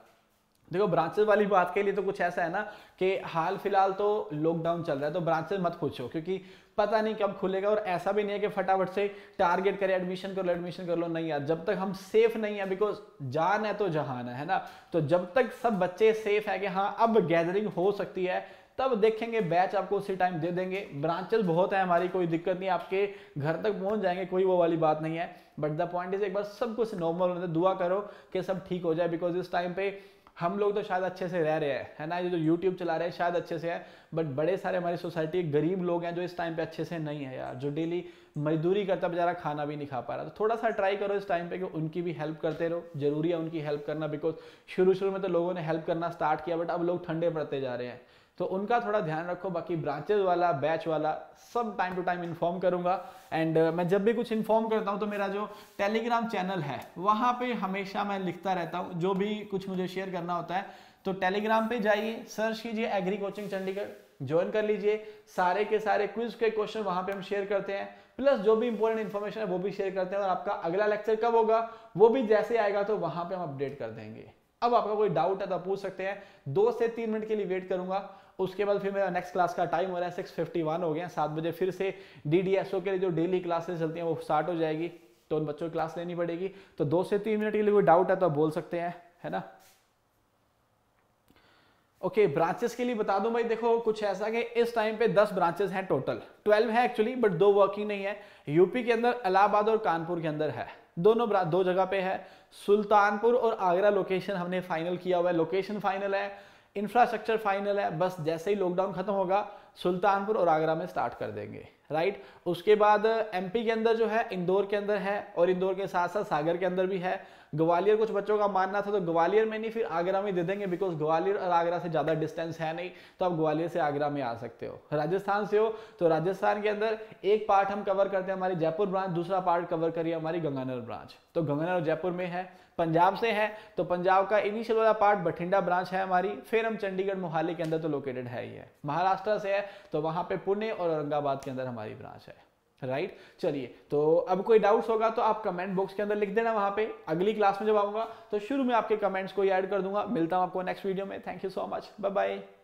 देखो ब्रांचेस वाली बात के लिए तो कुछ ऐसा है ना कि हाल फिलहाल तो लॉकडाउन चल रहा है, तो ब्रांचेस मत पूछो क्योंकि पता नहीं कब खुलेगा, और ऐसा भी नहीं है कि फटाफट से टारगेट करें एडमिशन कर लो, नहीं यार, जब तक हम सेफ नहीं है, बिकॉज जान है तो जहान है ना, तो जब तक सब बच्चे सेफ है कि हाँ अब गैदरिंग हो सकती है तब देखेंगे, बैच आपको उसी टाइम दे देंगे। ब्रांचेस बहुत है हमारी, कोई दिक्कत नहीं, आपके घर तक पहुंच जाएंगे, कोई वो वाली बात नहीं है, बट द पॉइंट इज एक बार सब कुछ नॉर्मल होने, दुआ करो कि सब ठीक हो जाए, बिकॉज इस टाइम पे हम लोग तो शायद अच्छे से रह रहे हैं, है ना, ये जो YouTube चला रहे हैं शायद अच्छे से है, बट बड़े सारे हमारी सोसाइटी गरीब लोग हैं जो इस टाइम पे अच्छे से नहीं है यार, जो डेली मजदूरी करता बेचारा खाना भी नहीं खा पा रहा, तो थोड़ा सा ट्राई करो इस टाइम पे कि उनकी भी हेल्प करते रहो। जरूरी है उनकी हेल्प करना, बिकॉज शुरू में तो लोगों ने हेल्प करना स्टार्ट किया, बट अब लोग ठंडे पड़ते जा रहे हैं, तो उनका थोड़ा ध्यान रखो। बाकी ब्रांचेज वाला, बैच वाला सब टाइम टू टाइम इन्फॉर्म करूंगा। एंड मैं जब भी कुछ इन्फॉर्म करता हूं तो मेरा जो टेलीग्राम चैनल है वहां पे हमेशा मैं लिखता रहता हूं, जो भी कुछ मुझे शेयर करना होता है। तो टेलीग्राम पे जाइए, सर्च कीजिए एग्री कोचिंग चंडीगढ़, ज्वाइन कर लीजिए। सारे के सारे क्विज के क्वेश्चन वहां पे हम शेयर करते हैं, प्लस जो भी इंपॉर्टेंट इन्फॉर्मेशन है वो भी शेयर करते हैं। और आपका अगला लेक्चर कब होगा वो भी जैसे आएगा तो वहां पे हम अपडेट कर देंगे। अब आपका कोई डाउट है तो पूछ सकते हैं। 2 से 3 मिनट के लिए वेट करूंगा, उसके बाद फिर मेरा नेक्स्ट क्लास का टाइम हो रहा है 6:51 हो गया। 7 बजे फिर से DDSO के लिए जो डेली क्लासेस चलती हैं वो स्टार्ट हो जाएगी, तो उन बच्चों की क्लास लेनी पड़ेगी। तो 2 से 3 मिनट के लिए कोई डाउट है तो आप बोल सकते हैं, है ना। ओके, ब्रांचेस के लिए बता दूं भाई, देखो कुछ ऐसा कि इस टाइम पे 10 ब्रांचेस हैं टोटल, 12 है एक्चुअली, बट 2 वर्किंग नहीं है। यूपी के अंदर इलाहाबाद और कानपुर के अंदर है, दो जगह पे है। सुल्तानपुर और आगरा लोकेशन हमने फाइनल किया हुआ है, लोकेशन फाइनल है, इंफ्रास्ट्रक्चर फाइनल है। बस जैसे ही लॉकडाउन खत्म होगा सुल्तानपुर और आगरा में स्टार्ट कर देंगे, राइट। उसके बाद एमपी के अंदर जो है इंदौर के अंदर है, और इंदौर के साथ साथ सागर के अंदर भी है। ग्वालियर कुछ बच्चों का मानना था तो ग्वालियर में नहीं, फिर आगरा में दे देंगे, बिकॉज ग्वालियर और आगरा से ज़्यादा डिस्टेंस है नहीं, तो आप ग्वालियर से आगरा में आ सकते हो। राजस्थान से हो तो राजस्थान के अंदर एक पार्ट हम कवर करते हैं हमारी जयपुर ब्रांच, दूसरा पार्ट कवर करिए हमारी गंगानगर ब्रांच, तो गंगानगर और जयपुर में है। पंजाब से है तो पंजाब का इनिशियल वाला पार्ट बठिंडा ब्रांच है हमारी, फिर हम चंडीगढ़ मोहाली के अंदर तो लोकेटेड है ही है। महाराष्ट्र से है तो वहाँ पे पुणे और औरंगाबाद के अंदर हमारी ब्रांच है, राइट। चलिए, तो अब कोई डाउट्स होगा तो आप कमेंट बॉक्स के अंदर लिख देना, वहाँ पे अगली क्लास में जब आऊँगा तो शुरू में आपके कमेंट्स को ऐड कर दूंगा। मिलता हूँ आपको नेक्स्ट वीडियो में। Thank you so much, bye bye.